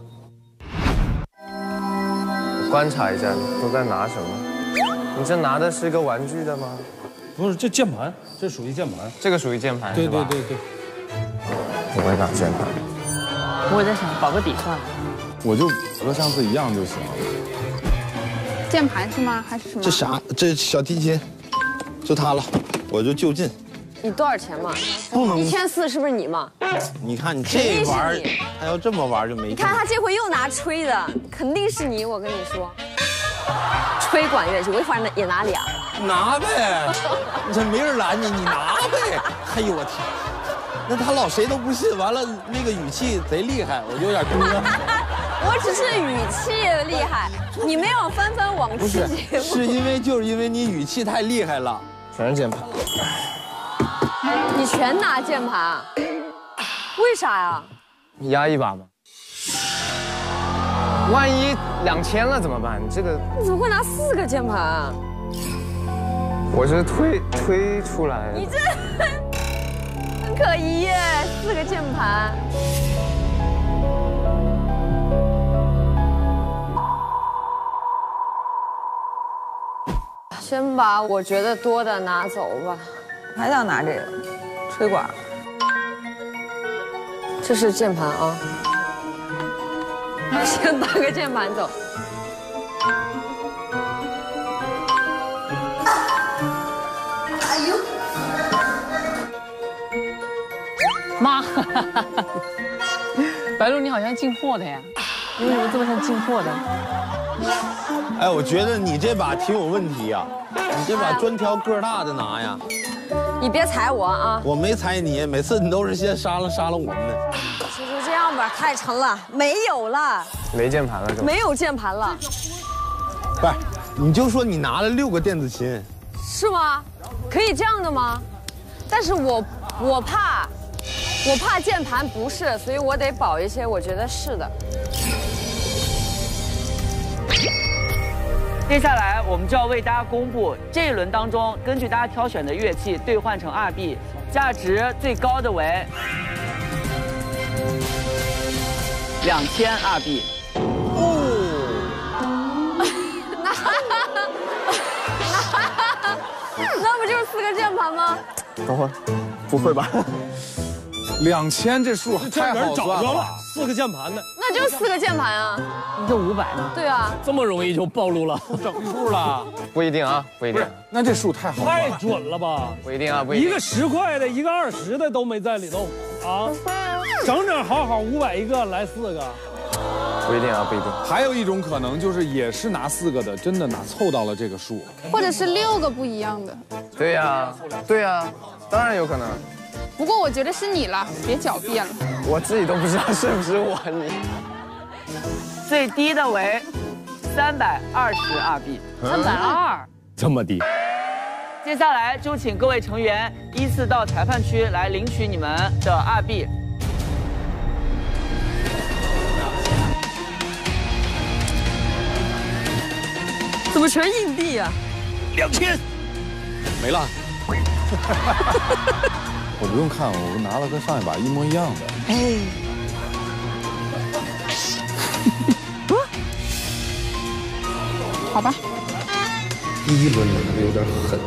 观察一下，都在拿什么？你这拿的是个玩具的吗？不是，这键盘，这属于键盘。这个属于键盘，对对对对。我会打键盘。我在想，保个底算了。 我就和上次一样就行了。键盘是吗？还是什么？这啥？这小提琴，就它了，我就就近。你多少钱嘛？不能一千四是不是你嘛？你看你这玩意儿，他要这么玩就没。你看他这回又拿吹的，肯定是你，我跟你说。吹管乐器，我一会儿也拿俩。拿呗，这没人拦你，你拿呗。哎呦我天，那他老谁都不信，完了那个语气贼厉害，我就有点孤单。 我只是语气厉害，你没有纷纷我们不是，是因为就是因为你语气太厉害了，全是键盘，你全拿键盘，为啥呀？你压一把吧，万一两千了怎么办？你这个你怎么会拿四个键盘啊？我是推推出来的，你这很可疑耶，四个键盘。 先把我觉得多的拿走吧，还想拿这个吹管，这是键盘啊，先搬个键盘走。哎呦，妈，白鹿你好像进货的呀，你为什么这么像进货的？ 哎，我觉得你这把挺有问题呀、啊，你这把专挑个大的拿呀。你别踩我啊！我没踩你，每次你都是先杀了杀了我们的。就就这样吧，太沉了，没有了，没键盘了是吧？没有键盘了。不是，你就说你拿了六个电子琴，是吗？可以这样的吗？但是我我怕，我怕键盘不是，所以我得保一些，我觉得是的。 接下来，我们就要为大家公布这一轮当中，根据大家挑选的乐器兑换成二 B， 价值最高的为两千二 B。哦，那那不就是四个键盘吗？等会儿，不会吧？两千这数太好找着了，四个键盘呢？那就四个键盘啊！你就五百呢？对啊，这么容易就暴露了，整数了？不一定啊，不一定。那这数太好了，太准了吧？不一定啊，不一定。一个十块的，一个二十的都没在里头啊，整整好好五百一个来四个，不一定啊，不一定。还有一种可能就是也是拿四个的，真的拿凑到了这个数，或者是六个不一样的。对呀，对呀，当然有可能。 不过我觉得是你了，别狡辩了。我自己都不知道是不是我你。最低的为三百二十二币，三百二，这么低。接下来就请各位成员依次到裁判区来领取你们的二币。 怎么全硬币啊？两千，没了。我不用看，我拿了跟上一把一模一样的。哎，好吧。第一轮可能有点狠，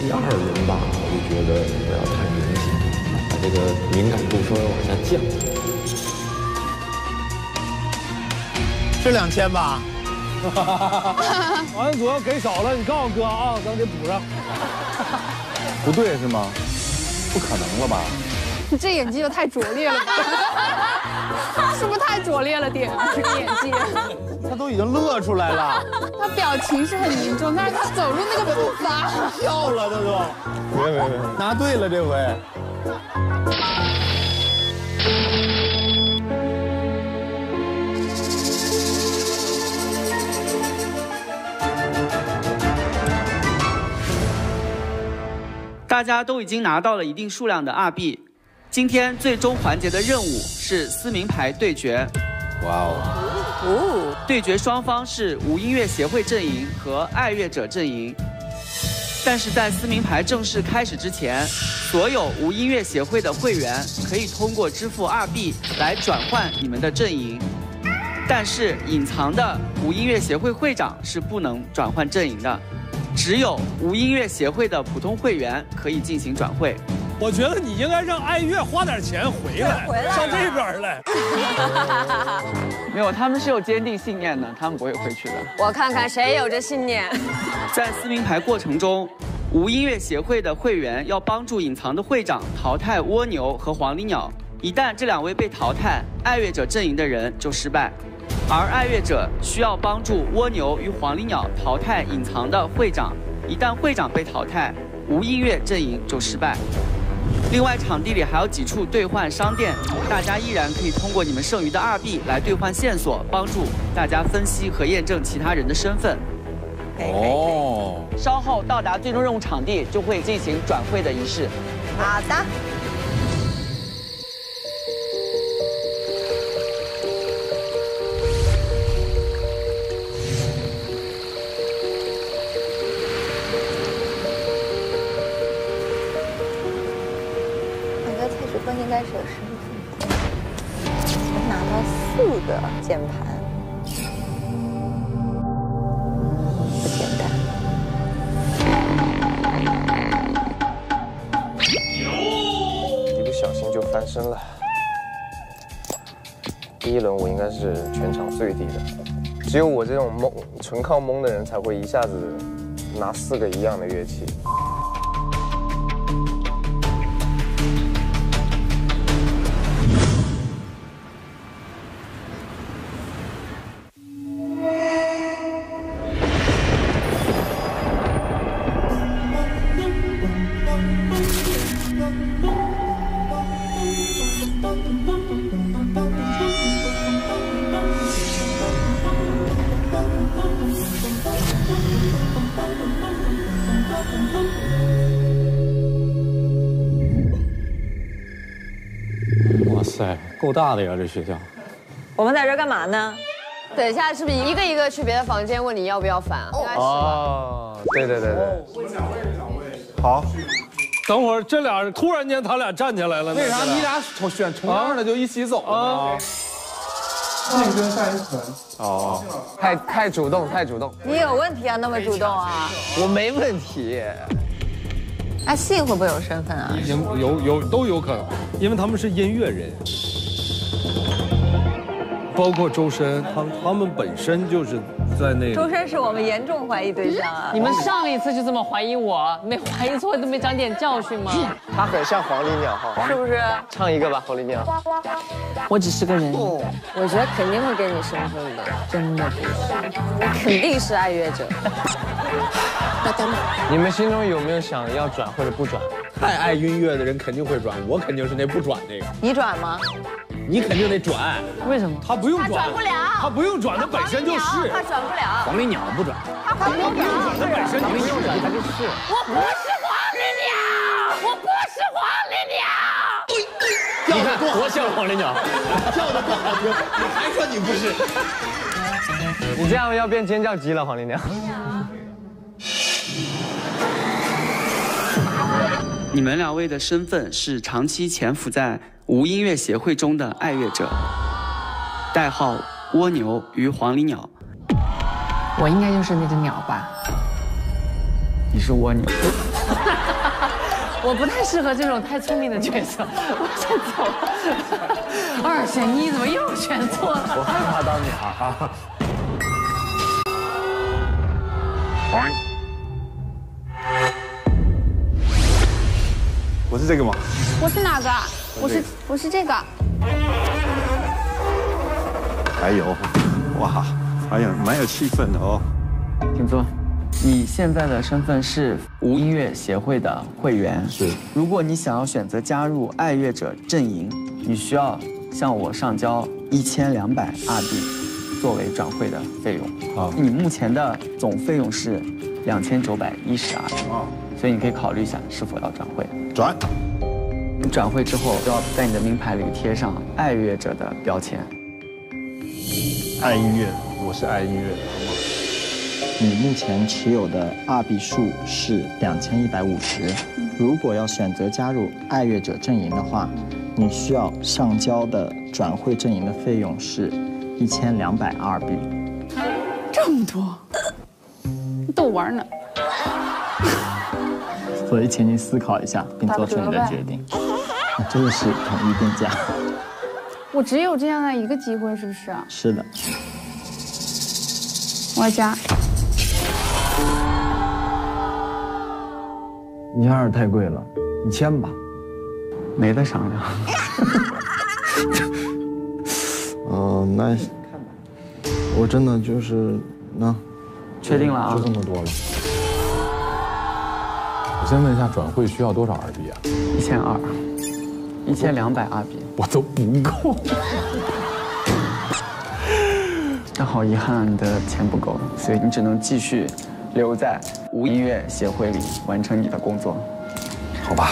第二轮吧，我就觉得不要太明显，把这个敏感度稍微往下降。是两千吧？ 完了，主要给少了，你告诉哥啊，咱给补上。不对是吗？不可能了吧？你这演技就太拙劣了吧？是不是太拙劣了点？这个演技，他都已经乐出来了。他表情是很凝重，但是他走路那个步伐，笑了他都。别别别，答对了这回。大家都已经拿到了一定数量的二币，今天最终环节的任务是撕名牌对决。哇哦！对决双方是无音乐协会阵营和爱乐者阵营。但是在撕名牌正式开始之前，所有无音乐协会的会员可以通过支付二币来转换你们的阵营，但是隐藏的无音乐协会会长是不能转换阵营的。 只有无音乐协会的普通会员可以进行转会。我觉得你应该让爱乐花点钱回来，回来上这边来。没有，他们是有坚定信念的，他们不会回去的。我看看谁有这信念。在撕名牌过程中，无音乐协会的会员要帮助隐藏的会长淘汰蜗牛和黄鹂鸟。一旦这两位被淘汰，爱乐者阵营的人就失败。 而爱乐者需要帮助蜗牛与黄鹂鸟淘汰隐藏的会长，一旦会长被淘汰，无音乐阵营就失败。另外，场地里还有几处兑换商店，大家依然可以通过你们剩余的二币来兑换线索，帮助大家分析和验证其他人的身份。哦，稍后到达最终任务场地就会进行转会的仪式。好的。 开始有十五分钟，拿到四个键盘，不简单。一不小心就翻身了。第一轮我应该是全场最低的，只有我这种蒙纯靠蒙的人才会一下子拿四个一样的乐器。 哇塞，够大的呀，这学校！我们在这干嘛呢？等一下，是不是一个一个去别的房间问你要不要返？哦，对对对对。好，等会儿这俩突然间他俩站起来了，为啥你俩选重样的就一起走了呢？ 那个跟下一层哦，太太主动，太主动。你有问题啊，那么主动啊？我没问题。阿信会不会有身份啊？有有有都有可能，因为他们是音乐人，包括周深，他他们本身就是在那。周深是我们严重怀疑对象啊！你们上一次就这么怀疑我，没怀疑错都没长点教训吗？他很像黄鹂鸟哈，是不是？唱一个吧，黄鹂鸟。 我只是个人，哦、我觉得肯定会给你身份的，真的不是，我肯定是爱乐者。你们心中有没有想要转或者不转？太爱音乐的人肯定会转，我肯定是那不转那个。你转吗？你肯定得转。为什么？他不用转，转不了。他不用转，他本身就是。他转不了。黄鹂鸟不转。他黄鹂鸟不转，他本身黄鹂鸟转，他就是。我不是黄鹂鸟，我不是黄鹂鸟。你看多像黄鹂鸟，叫的不好听，你还说你不是？你这样要变尖叫鸡了，黄鹂鸟。 你们两位的身份是长期潜伏在无音乐协会中的爱乐者，代号蜗牛与黄鹂鸟。我应该就是那只鸟吧？你是蜗牛。我不太适合这种太聪明的角色，我先走了。二选一，怎么又选错了？我害怕当鸟啊！我是这个吗？我是哪个？我是我是这个。还有，哇，还有蛮有气氛的哦。请坐。你现在的身份是无音乐协会的会员。是。如果你想要选择加入爱乐者阵营，你需要向我上交一千两百阿币，作为转会的费用。好。你目前的总费用是两千九百一十阿币。啊。 所以你可以考虑一下是否要转会。转，你转会之后就要在你的名牌里贴上爱乐者的标签。爱音乐，我是爱音乐的。你目前持有的阿币数是两千一百五十。如果要选择加入爱乐者阵营的话，你需要上交的转会阵营的费用是一千两百阿币。这么多，逗我玩呢。 所以，请您思考一下，并做出你的决定。啊、真的是统一定价。我只有这样的一个机会，是不是、啊？是的。我要加。你还是太贵了，一千吧。没得商量。嗯，那我真的就是那，确定了啊，就这么多了。 我先问一下，转会需要多少二币啊？一千二，一千两百二币，我都不够。但好遗憾，你的钱不够，所以你只能继续留在无音乐协会里完成你的工作。好吧。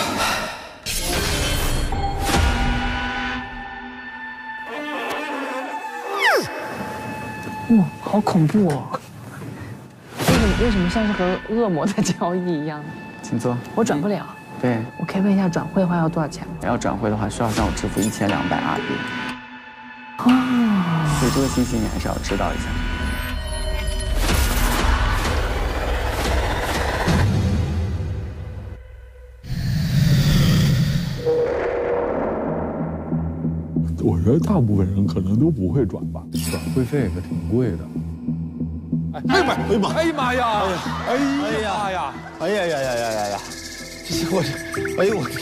哇，好恐怖哦！为什么为什么像是和恶魔在交易一样？ 请坐。我转不了。对，我可以问一下，转会的话要多少钱吗？要转会的话，需要向我支付一千两百阿币。哦。所以这个信息你还是要知道一下。我觉得大部分人可能都不会转吧，转会费可挺贵的。 哎妈！哎妈！哎呀妈呀！哎呀妈呀！哎呀呀呀呀呀呀！这我这，哎呦我天！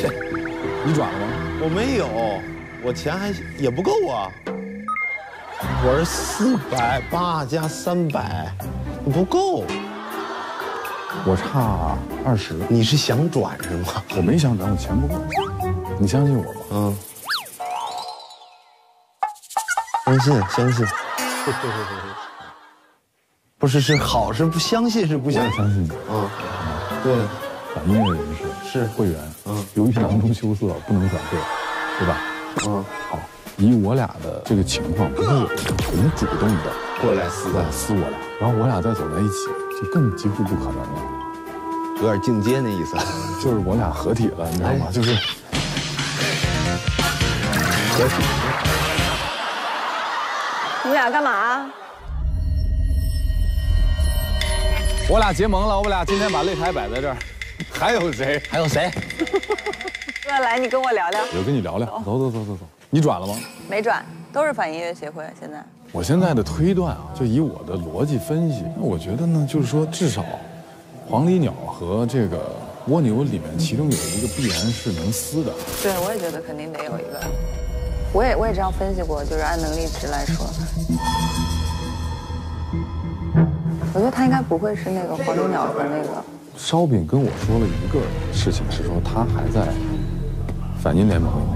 你转了吗？我没有，我钱还也不够啊。我是四百八加三百，不够。我差二十。你是想转是吗？我没想转，我钱不够。你相信我吧。嗯。相信，相信。对对对对。 不是是好是不相信是不相信，相信你嗯，对，反面人士是会员，嗯，由于囊中羞涩不能转会，对吧？嗯，好，以我俩的这个情况，不是很主动的过来撕来撕我俩，然后我俩再走在一起，就更几乎不可能了，有点进阶那意思，就是我俩合体了，你知道吗？就是合体，你们俩干嘛？ 我俩结盟了，我俩今天把擂台摆在这儿，还有谁？还有谁？哥，来，你跟我聊聊。我跟你聊聊。走走走走走。你转了吗？没转，都是反音乐协会。现在，我现在的推断啊，就以我的逻辑分析，我觉得呢，就是说，至少黄鹂鸟和这个蜗牛里面，其中有一个必然是能撕的。对，我也觉得肯定得有一个。我也我也这样分析过，就是按能力值来说。 我觉得他应该不会是那个黄鹂鸟和那个烧饼跟我说了一个事情，是说他还在反英联盟里面。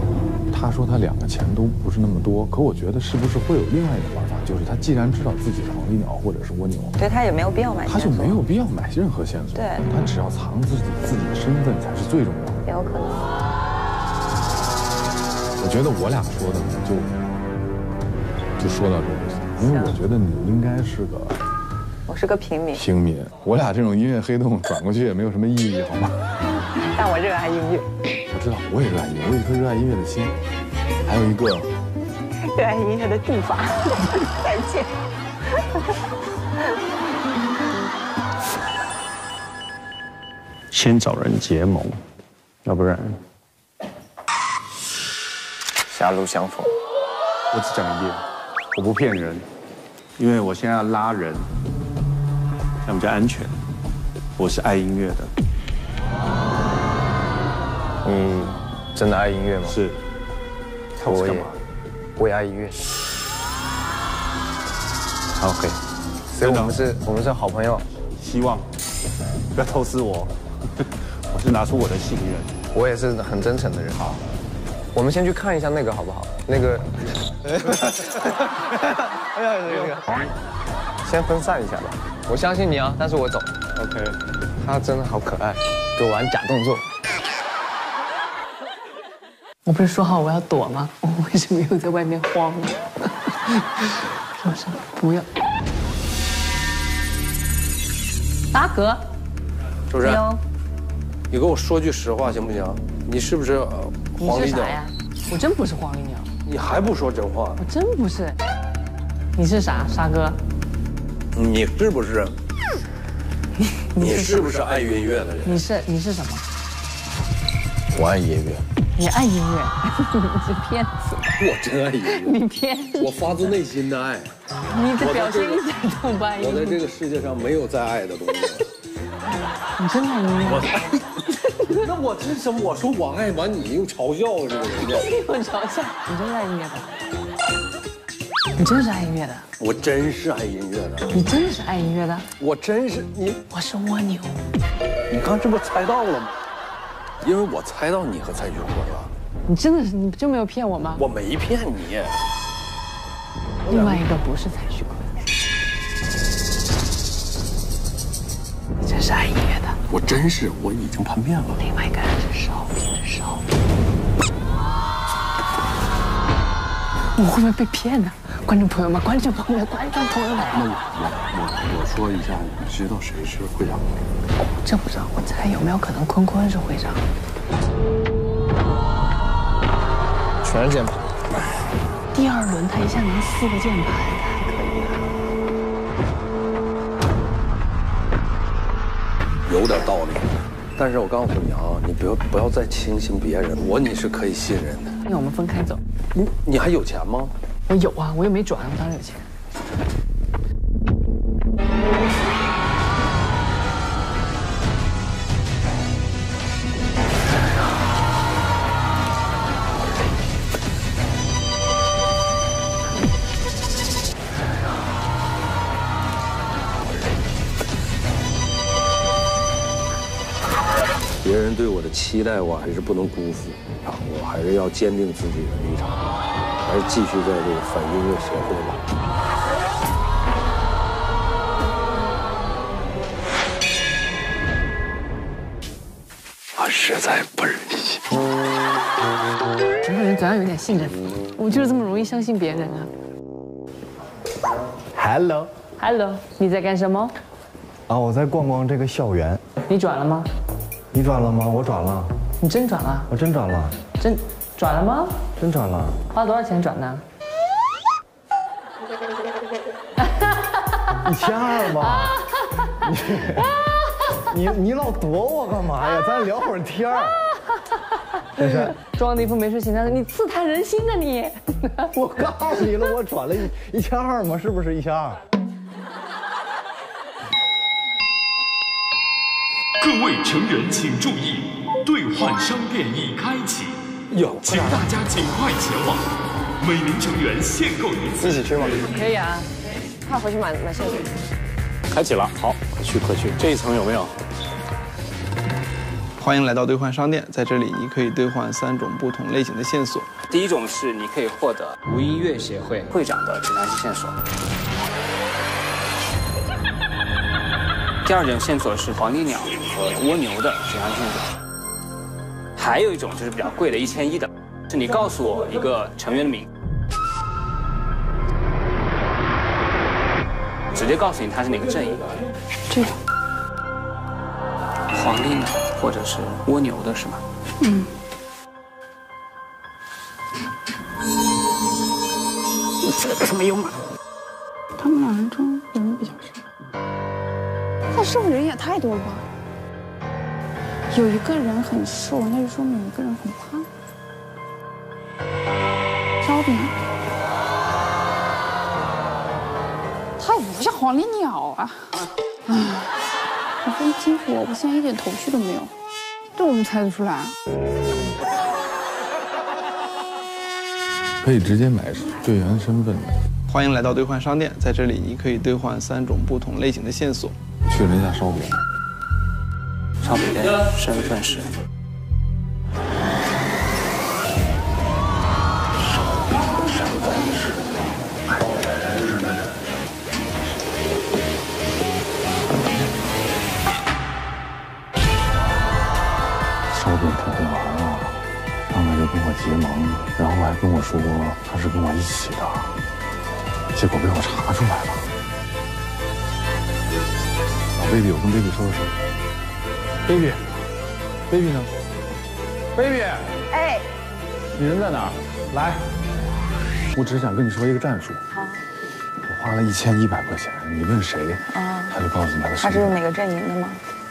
他说他两个钱都不是那么多，可我觉得是不是会有另外一种玩法，就是他既然知道自己是黄鹂鸟或者是蜗牛，对他也没有必要买，他就没有必要买任何线索。对，他只要藏自己自己的身份才是最重要的。有可能。我觉得我俩说的就就说到这里，因为我觉得你应该是个。 我是个平民，平民，我俩这种音乐黑洞转过去也没有什么意义，好吗？但我热爱音乐，我知道，我也热爱音乐，我有一颗热爱音乐的心，还有一个热爱音乐的地方。再见。先找人结盟，要不然狭路相逢。我只讲一遍，我不骗人，因为我现在要拉人。 那比较安全。我是爱音乐的。你真的爱音乐吗？是。我也，我也爱音乐。OK。所以我们是，我们是好朋友。希望不要偷吃我。我是拿出我的信任。我也是很真诚的人。好。我们先去看一下那个好不好？那个。哎呀，那个。先分散一下吧。 我相信你啊，但是我走。OK， 他真的好可爱，给我玩假动作。我不是说好我要躲吗？我为什么又在外面慌呢？我说不要。阿格，主任，你跟我说句实话行不行？你是不是黄鹂鸟？我真不是黄鹂鸟。你还不说真话？我真不是。你是啥，沙哥？ 你是不是？你是不是爱音乐的人？你是你是什么？我爱音乐。你爱音乐？你是骗子！我真爱音乐。你骗！我发自内心的爱。你的表现一点都不爱音乐。我在这个世界上没有再爱的东西。你真爱音乐？那我这什么？我说我爱完，你又嘲笑我，这个人家。我嘲笑你，真爱音乐吧？ 你真是爱音乐的，我真是爱音乐的。你真是爱音乐的，我真是你。我是蜗牛。你看这不猜到了吗？因为我猜到你和蔡徐坤了。你真的是你就没有骗我吗？我没骗你。另外一个不是蔡徐坤。你真是爱音乐的，我真是我已经叛变了。另外一个人是烧饼的烧饼。我会不会被骗呢？ 观众朋友们，观众朋友们，观众朋友们，那我我我我说一下，我知道谁是会长。这不知道，我猜有没有可能坤坤是会长？全是键盘。第二轮他一下拿四个键盘，太可以了。有点道理，但是我告诉你啊，你不要不要再轻信别人，我你是可以信任的。那我们分开走。你你还有钱吗？ 我有啊，我又没转，我当然有钱。别人对我的期待，我还是不能辜负，我还是要坚定自己的立场。 还是继续在这个反音乐协会吧。我实在不忍心。整个人总要有点信任，我就是这么容易相信别人啊。Hello，Hello， 你在干什么？啊，我在逛逛这个校园。你转了吗？你转了吗？我转了。你真转了？我真转了。真。 转了吗？真转了，花了多少钱转的？一千二吧。你你老躲我干嘛呀？咱聊会儿天儿。没事，装的一副没事情的，你自探人心啊你！我告诉你了，我转了一一千二嘛，是不是一千二？各位成员请注意，兑换商店已开启。 有，请大家尽快前往。每名成员限购一次，一起去吗？可以啊，快回去买买线索。开启了，好，快去快去。这一层有没有？欢迎来到兑换商店，在这里你可以兑换三种不同类型的线索。第一种是你可以获得无音乐协会会长的指南性线索。第二种线索是黄鹂鸟和蜗牛的指南性线索。还有一种就是比较贵的，一千一的，是你告诉我一个成员的名字，直接告诉你他是哪个阵营。这个黄鹂鸟或者是蜗牛的是吗？嗯。这个有什么用啊？他们两人中人比较少，但瘦人也太多了吧？有一个人很瘦，那就说明有一个人很胖。烧饼。他也不像黄鹂鸟啊！哎，我分不清楚，我现在一点头绪都没有。这我们猜得出来。可以直接买队员身份的。欢迎来到兑换商店，在这里你可以兑换三种不同类型的线索。确认一下烧饼。烧饼店身份是。结盟，然后还跟我说他是跟我一起的，结果被我查出来了。老 baby， 我跟 baby 说的事 ，baby，baby 呢 ？baby， 哎，你人在哪儿？来，我只是想跟你说一个战术。好，我花了一千一百块钱，你问谁，啊、他就告诉你他的。他是哪个阵营的吗？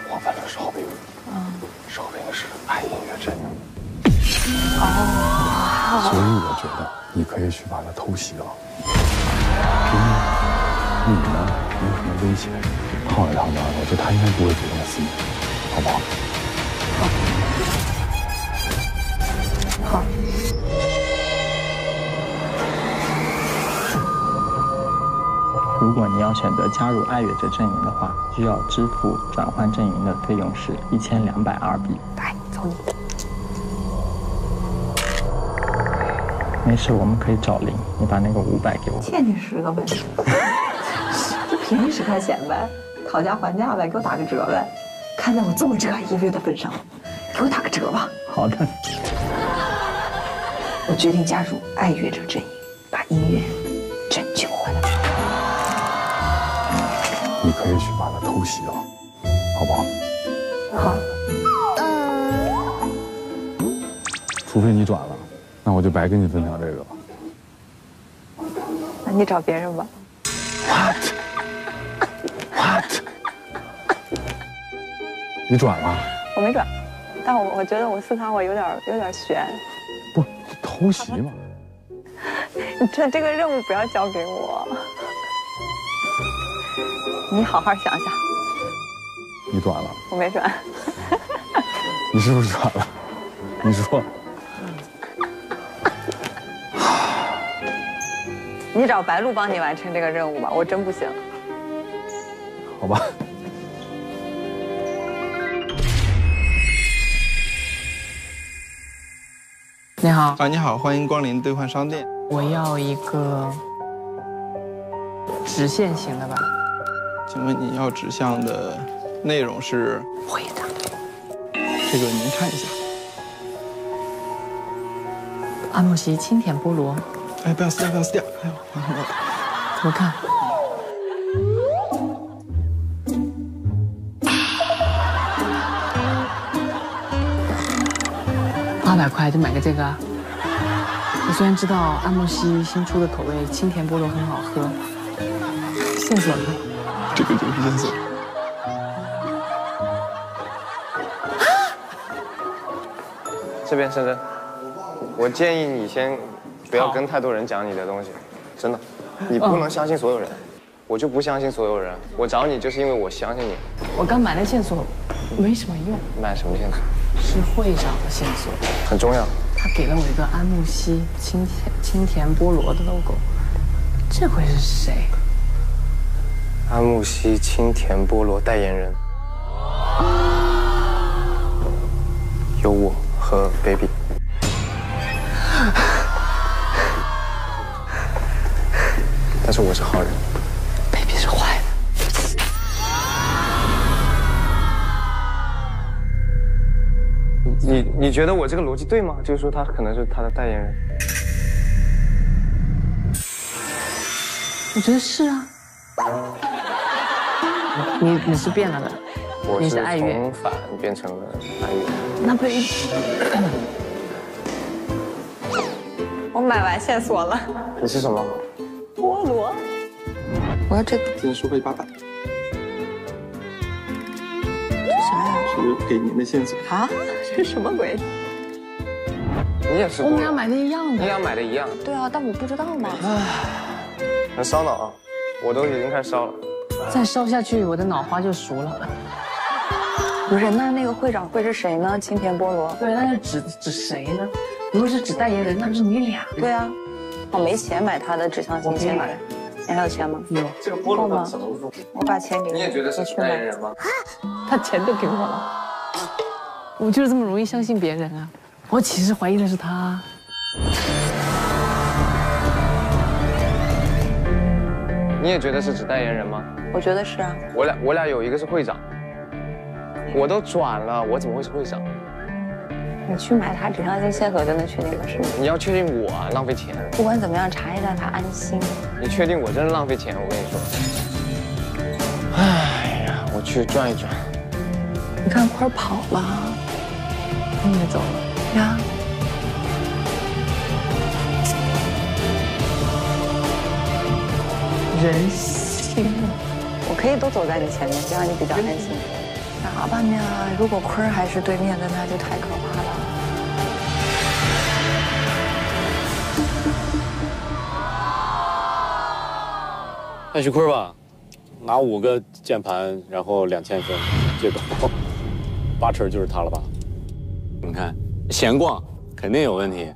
我问了烧饼，啊，烧饼是爱音乐阵营。哦，所以我觉得你可以去把它偷袭了，因为你呢没有什么危险，耗着他呢，我觉得他应该不会主动撕，好不好？好。好。如果你要选择加入爱乐者阵营的话，需要支付转换阵营的费用是一千两百二币。来，走你。没事，我们可以找零。你把那个五百给我，欠你十个呗，就便宜十块钱呗，讨价还价呗，给我打个折呗。看在我这么热爱音乐的份上，给我打个折吧。好的。我决定加入爱乐者阵营，把音乐拯救回来。你可以去把它偷袭了，好不好？好。嗯。除非你转了。那我就白跟你分享这个了。那你找别人吧。What? What? 你转了？我没转，但我我觉得我撕他，我有点有点悬。不，偷袭嘛。你这这个任务不要交给我，你好好想想。你转了？我没转。你是不是转了？你说。你找白鹿帮你完成这个任务吧，我真不行。好吧。你好啊，你好，欢迎光临兑换商店。我要一个直线型的吧。请问你要指向的内容是？回答。这个您看一下。阿莫西青甜菠萝。哎，不要撕掉，不要撕掉！哎呦，怎么看？八百块就买个这个。我虽然知道安慕希新出的口味清甜菠萝很好喝，线索呢？这个就是线索。啊！这边深深，我建议你先。不要跟太多人讲你的东西，真的，你不能相信所有人。我就不相信所有人，我找你就是因为我相信你。我刚买的线索没什么用。买什么线索？是会长的线索，很重要。他给了我一个安慕希清甜清甜菠萝的 logo， 这会是谁？安慕希清甜菠萝代言人。和 baby。但是我是好人 ，baby 是坏人。 你你觉得我这个逻辑对吗？就是说他可能是他的代言人。我觉得是啊。你你是变了的，你是爱乐。我是从反变成了爱乐。那不是。我买完线索了。你是什么？菠萝。我要这个。今天收费八百。啥呀？是给您的线索啊？这是什么鬼？你也是。我们俩买的一样的。你俩买的一样。对啊，但我不知道嘛。很烧脑啊！我都已经开始烧了。再烧下去，我的脑花就熟了。不是，那那个会长会是谁呢？青田菠萝。对，那是指指谁呢？如果是指代言人，那就是你俩。对啊，我没钱买他的指向性签名。你还有钱吗？有。这个菠萝吗？我把钱给你。你也觉得是代言人吗？ 他钱都给我了，我就是这么容易相信别人啊！我其实怀疑的是他。你也觉得是指代言人吗？我觉得是啊。我俩我俩有一个是会长，我都转了，我怎么会是会长？你去买他指向性线索就能确定了，是吗？你要确定我浪费钱。不管怎么样，查一下他安心。你确定我真的浪费钱？我跟你说。哎呀，我去转一转。 你看，快跑了，你也走了呀？人性，我可以都走在你前面，这样你比较安心。啥吧面啊？如果坤还是对面的，那就太可怕了。但是坤吧，拿五个键盘，然后两千分，这个。 八成就是他了吧？你看，闲逛肯定有问题，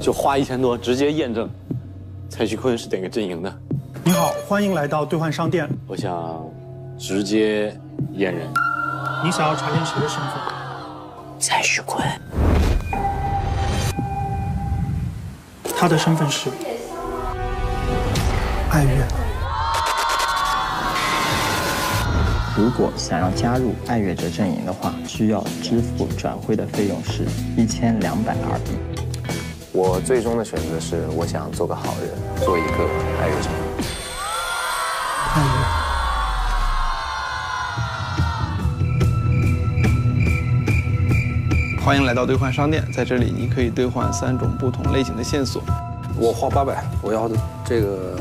就花一千多直接验证，蔡徐坤是哪个阵营的？你好，欢迎来到兑换商店。我想直接验人。你想要查验谁的身份？蔡徐坤。他的身份是爱乐。 如果想要加入爱乐者阵营的话，需要支付转会的费用是一千两百二十一。我最终的选择是，我想做个好人，做一个爱乐者。爱乐。欢迎来到兑换商店，在这里你可以兑换三种不同类型的线索。我花八百，我要这个。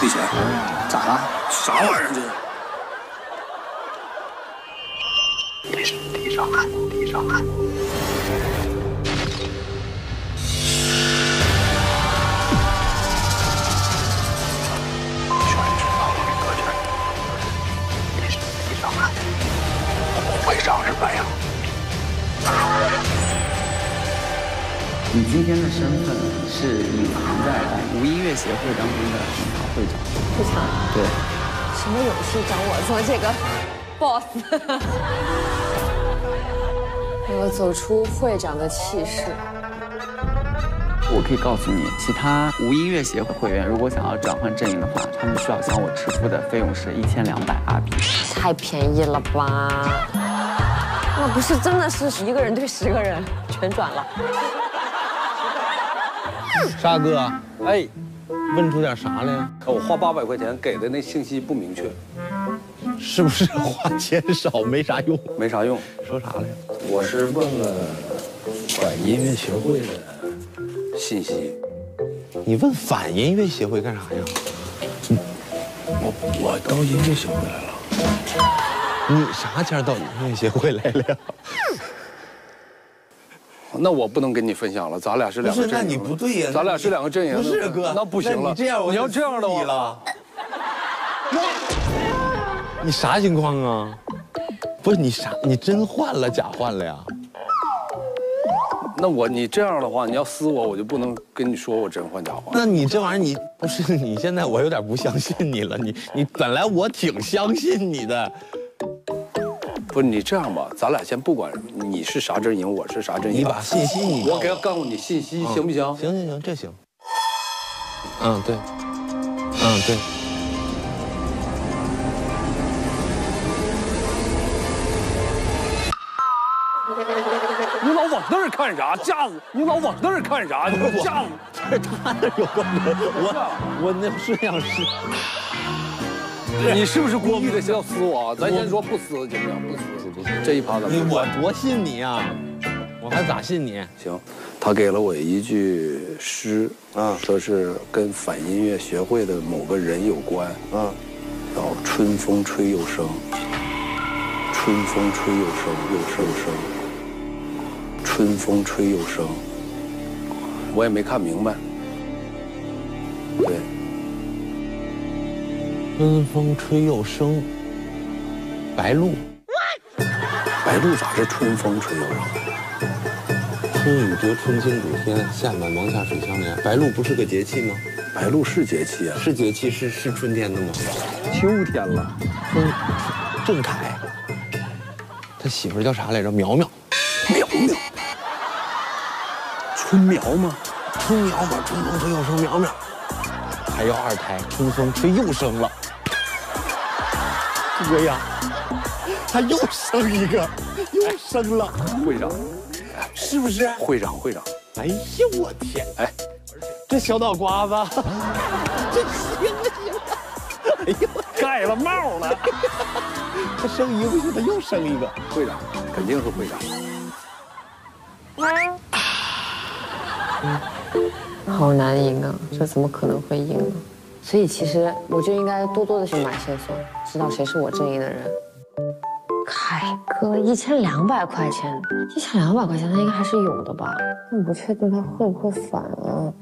闭嘴！咋了？啥玩意儿这？地上，地上，地上！会长是白羊。你今天的身份是隐藏在无音乐协会当中的。 会长，会长，对，什么勇气找我做这个 boss？ 我走出会长的气势。我可以告诉你，其他无音乐协会会员如果想要转换阵营的话，他们需要向我支付的费用是一千两百阿币。太便宜了吧？那不是真的是一个人对十个人全转了。沙哥，哎。 问出点啥来呀？我花八百块钱给的那信息不明确，是不是花钱少没啥用？没啥用，说啥来着？我是问了反音乐协会的信息。你问反音乐协会干啥呀？我我到音乐协会来了。你啥前到音乐协会来了？那我不能跟你分享了，咱俩是两个阵营。不是，那你不对呀。咱俩是两个阵营。不是哥，那不行了。这样，你要这样的话，你啥情况啊？不是你啥？你真换了假换了呀？那我你这样的话，你要撕我，我就不能跟你说我真换假话。那你这玩意儿，你不是你现在我有点不相信你了。你你本来我挺相信你的。不是你这样吧，咱俩先不管你是啥阵营，我是啥阵营。你把信息你我给他告诉你信息、嗯、行不行？行行行，这行。嗯对，嗯对。你老往那儿看啥架子？你老往那儿看啥？你架子这他那有关系，我我那摄像师。你是不是故意的要撕我？咱先说不撕行不行？不撕不撕，这一趴咱们。我多信你啊！我还咋信你？行，他给了我一句诗啊，说是跟反音乐学会的某个人有关啊。然后春风吹又生，春风吹又生，又生又生。 春风吹又生，我也没看明白。对，春风吹又生，白鹭。白鹭咋是春风吹又生？春雨多春清主天，夏满芒夏水相连。白鹭不是个节气吗？白鹭是节气啊，是节气，是是春天的吗？秋天了。嗯，郑恺，他媳妇叫啥来着？苗苗。 苗苗，春苗吗？春苗吗？春风吹又生苗苗，还要二胎，春风吹又生了。哥呀，他又生一个，又生了。会长，是不是？会长，会长。哎呀，我天！哎，这小脑瓜子，这行不行？哎呦，盖了帽了。他生一个就他又生一个。会长，肯定是会长。 嗯、好难赢啊！这怎么可能会赢呢？所以其实我就应该多多的去买线索，知道谁是我正义的人。凯哥一千两百块钱，一千两百块钱他应该还是有的吧？我不确定他会不会反啊。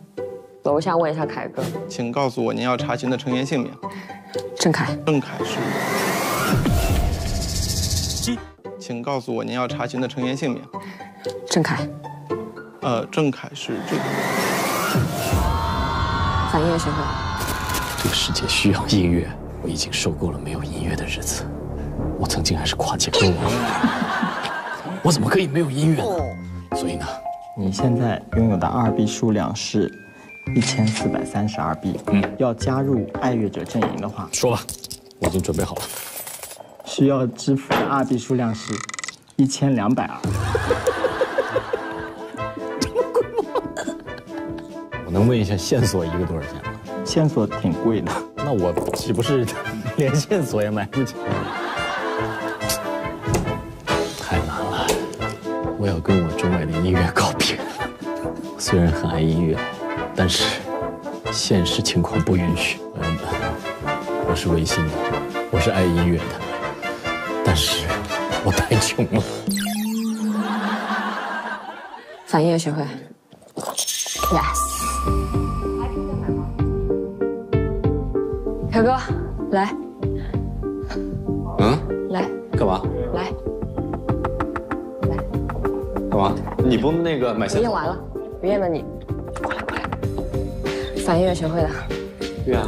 楼下问一下凯哥，请告诉我您要查询的成员姓名。郑恺。郑恺是。一，请告诉我您要查询的成员姓名。 郑恺，呃，郑恺是这个反音乐学会。这个世界需要音乐，我已经受够了没有音乐的日子。我曾经还是跨界歌王，我怎么可以没有音乐呢？所以呢，你现在拥有的二 B 数量是一千四百三十二 B。嗯，要加入爱乐者阵营的话，说吧，我已经准备好了。需要支付的二 B 数量是一千两百二。 我能问一下线索一个多少钱吗？线索挺贵的，那我岂不是连线索也买不起？太难了，我要跟我钟爱的音乐告别。虽然很爱音乐，但是现实情况不允许。朋友们，我是违心的，我是爱音乐的，但是我太穷了。反音乐学会 ，yes。 凯哥，来。嗯，来，干嘛？来，来，干嘛？你不那个买线索？用完了，于燕呢？你过来，过来。反音乐学会的。于燕，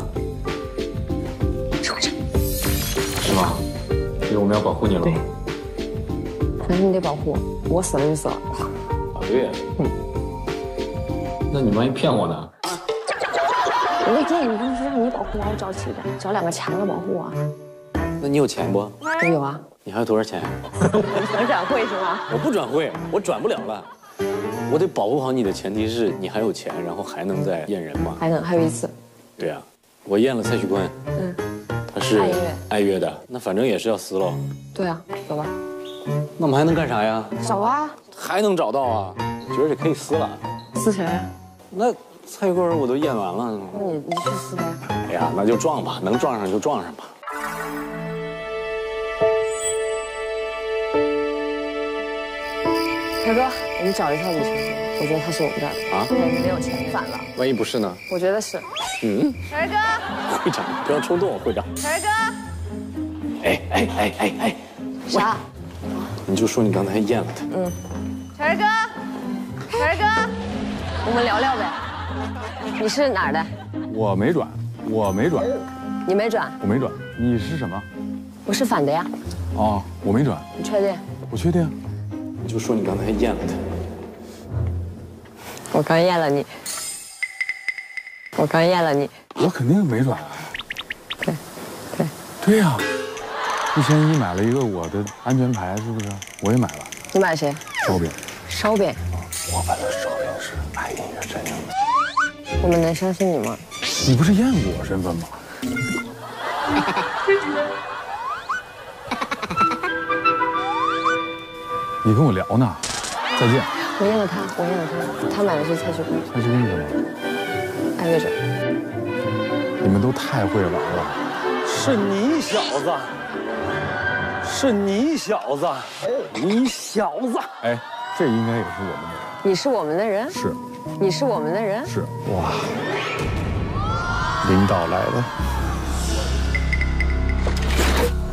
出来。是吗？因为我们要保护你了。对。可是你得保护我，我死了就死了。法律。嗯。那你万一骗我呢？ 那天你当时让你保护我，我找几个，找两个强的保护我。那你有钱不？我有啊。你还有多少钱？你想转会是吗？我不转会，我转不了了。我得保护好你的前提是你还有钱，然后还能再验人嘛？还能，还有一次。对呀、啊，我验了蔡徐坤。嗯。他是爱乐爱乐的，那反正也是要撕喽。对啊，走吧。那我们还能干啥呀？找啊。还能找到啊？觉得可以撕了。撕谁？那。 蔡徐坤我都验完了，那你你去撕呗。哎呀，那就撞吧，能撞上就撞上吧。凯哥，我们找一下李晨，我觉得他是我们这儿的啊。没有钱反了，万一不是呢？我觉得是。嗯。凯哥，会长，不要冲动，会长。凯哥。哎哎哎哎哎，啥？你就说你刚才验了他。嗯。凯哥。文哥，我们聊聊呗。你是哪儿的？我没转，我没转。你没转？我没转。你是什么？我是反的呀。哦，我没转。你确定？我确定。你就说你刚才验了他。我刚验了你。我刚验了你。我肯定没转。对，对。对呀。 一千一买了一个我的安全牌，是不是？我也买了。你买谁？烧饼。烧饼。我买的烧饼是爱音乐真正的。我们能相信你吗？你不是验过我身份吗？你跟我聊呢。再见。我验了他，我验了他，他买的是蔡徐坤。蔡徐坤是吗？爱乐者。你们都太会玩了。是你小子。 是你小子，你小子！哎，这应该也是我们的人。你是我们的人？是。你是我们的人？是。哇！领导来了，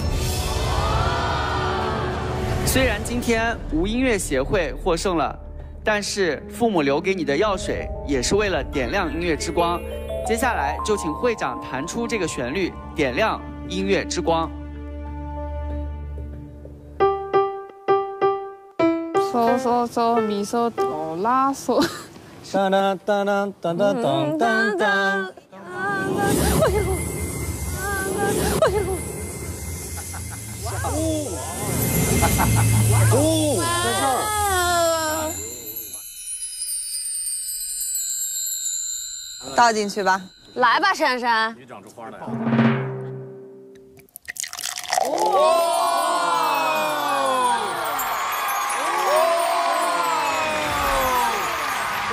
虽然今天无音乐协会获胜了，但是父母留给你的药水也是为了点亮音乐之光。接下来就请会长弹出这个旋律，点亮音乐之光。 嗦嗦嗦，咪嗦哆啦嗦。当当当当当当当当当。哎呦！哎呦！哦！哦！在这儿。倒进去吧。来吧，珊珊。你长出花来了。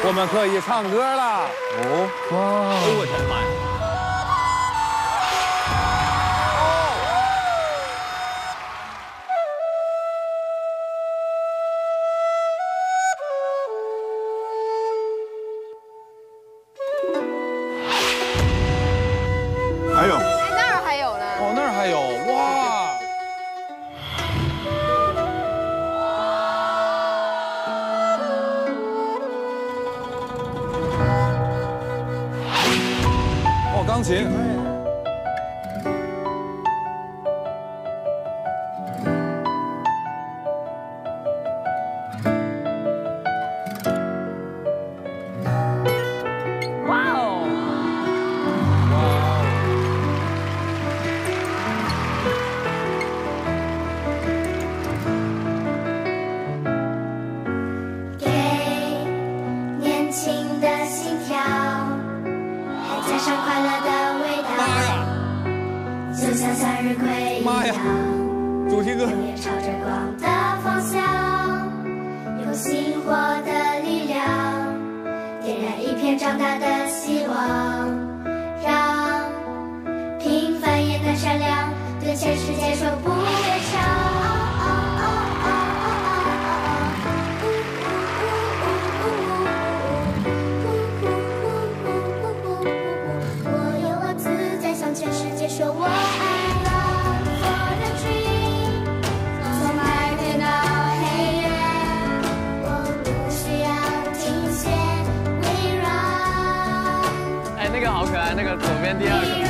我们可以唱歌了！哦，哇！哎呦我的妈呀！还有，那儿还有呢！哦，那儿还有哇！ 钢琴，哇哦！哇哦！给年轻的心跳，还加上快乐。 像向日葵一样，主题歌。永远朝着光的方向，用星火的力量，点燃一片长大的希望，让平凡也能闪亮，对全世界说不悲伤。 说我爱。 哎，那个好可爱，那个左边第二个。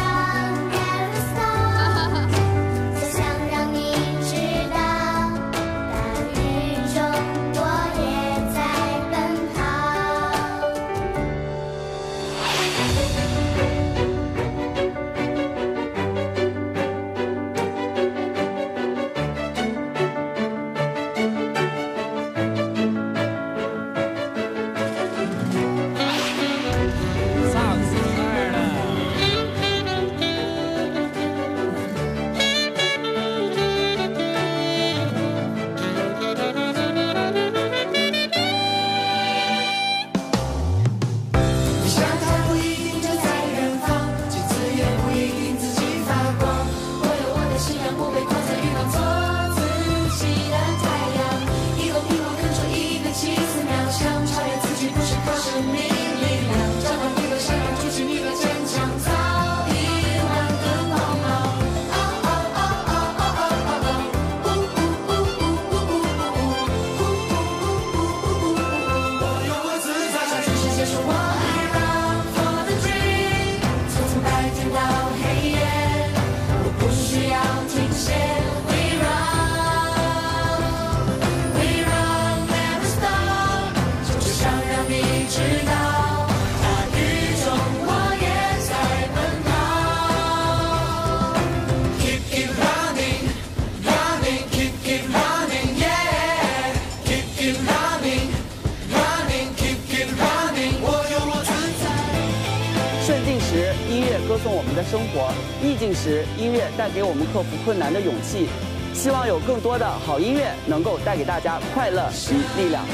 送我们的生活。逆境时，音乐带给我们克服困难的勇气。希望有更多的好音乐能够带给大家快乐与力量。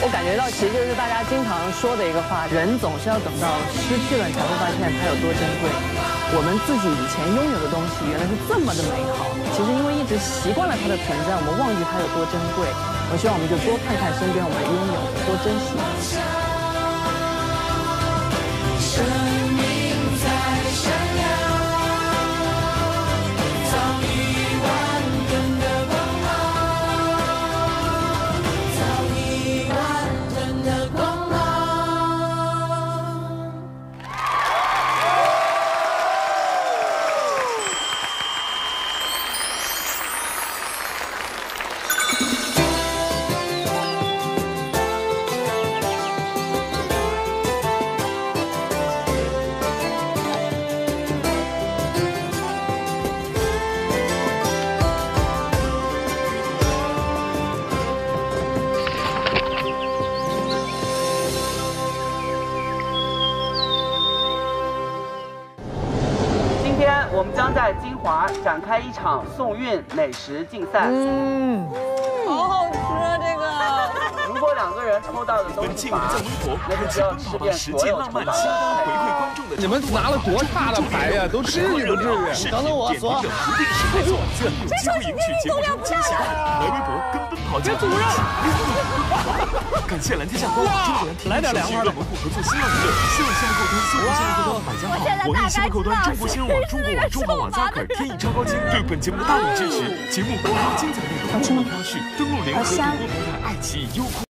我感觉到，其实就是大家经常说的一个话：人总是要等到失去了，你才会发现它有多珍贵。 我们自己以前拥有的东西，原来是这么的美好。其实因为一直习惯了它的存在，我们忘记它有多珍贵。我希望我们就多看看身边我们拥有的，多珍惜。生命在闪亮，早已万吨的光芒，早已万吨的光芒。 我们将在金华展开一场送运美食竞赛。嗯，好好吃啊这个！如果两个人抽到的都是法，那就只要吃遍所有抽到的。你们拿了多差的牌呀，都至于不至于？等等我，左。这手机明明重量不大呀！来微博跟奔跑节目。感谢蓝天下官网中国蓝天来点凉快的。合作新浪娱乐、新浪新闻客户端、新浪新闻客户端百家好、网易新闻客户端、中国新闻网、中国网、中华网、扎克尔、天翼超高清对本节目的大力支持。节目更多精彩内容，精彩继续登录联合国平台爱奇艺优酷。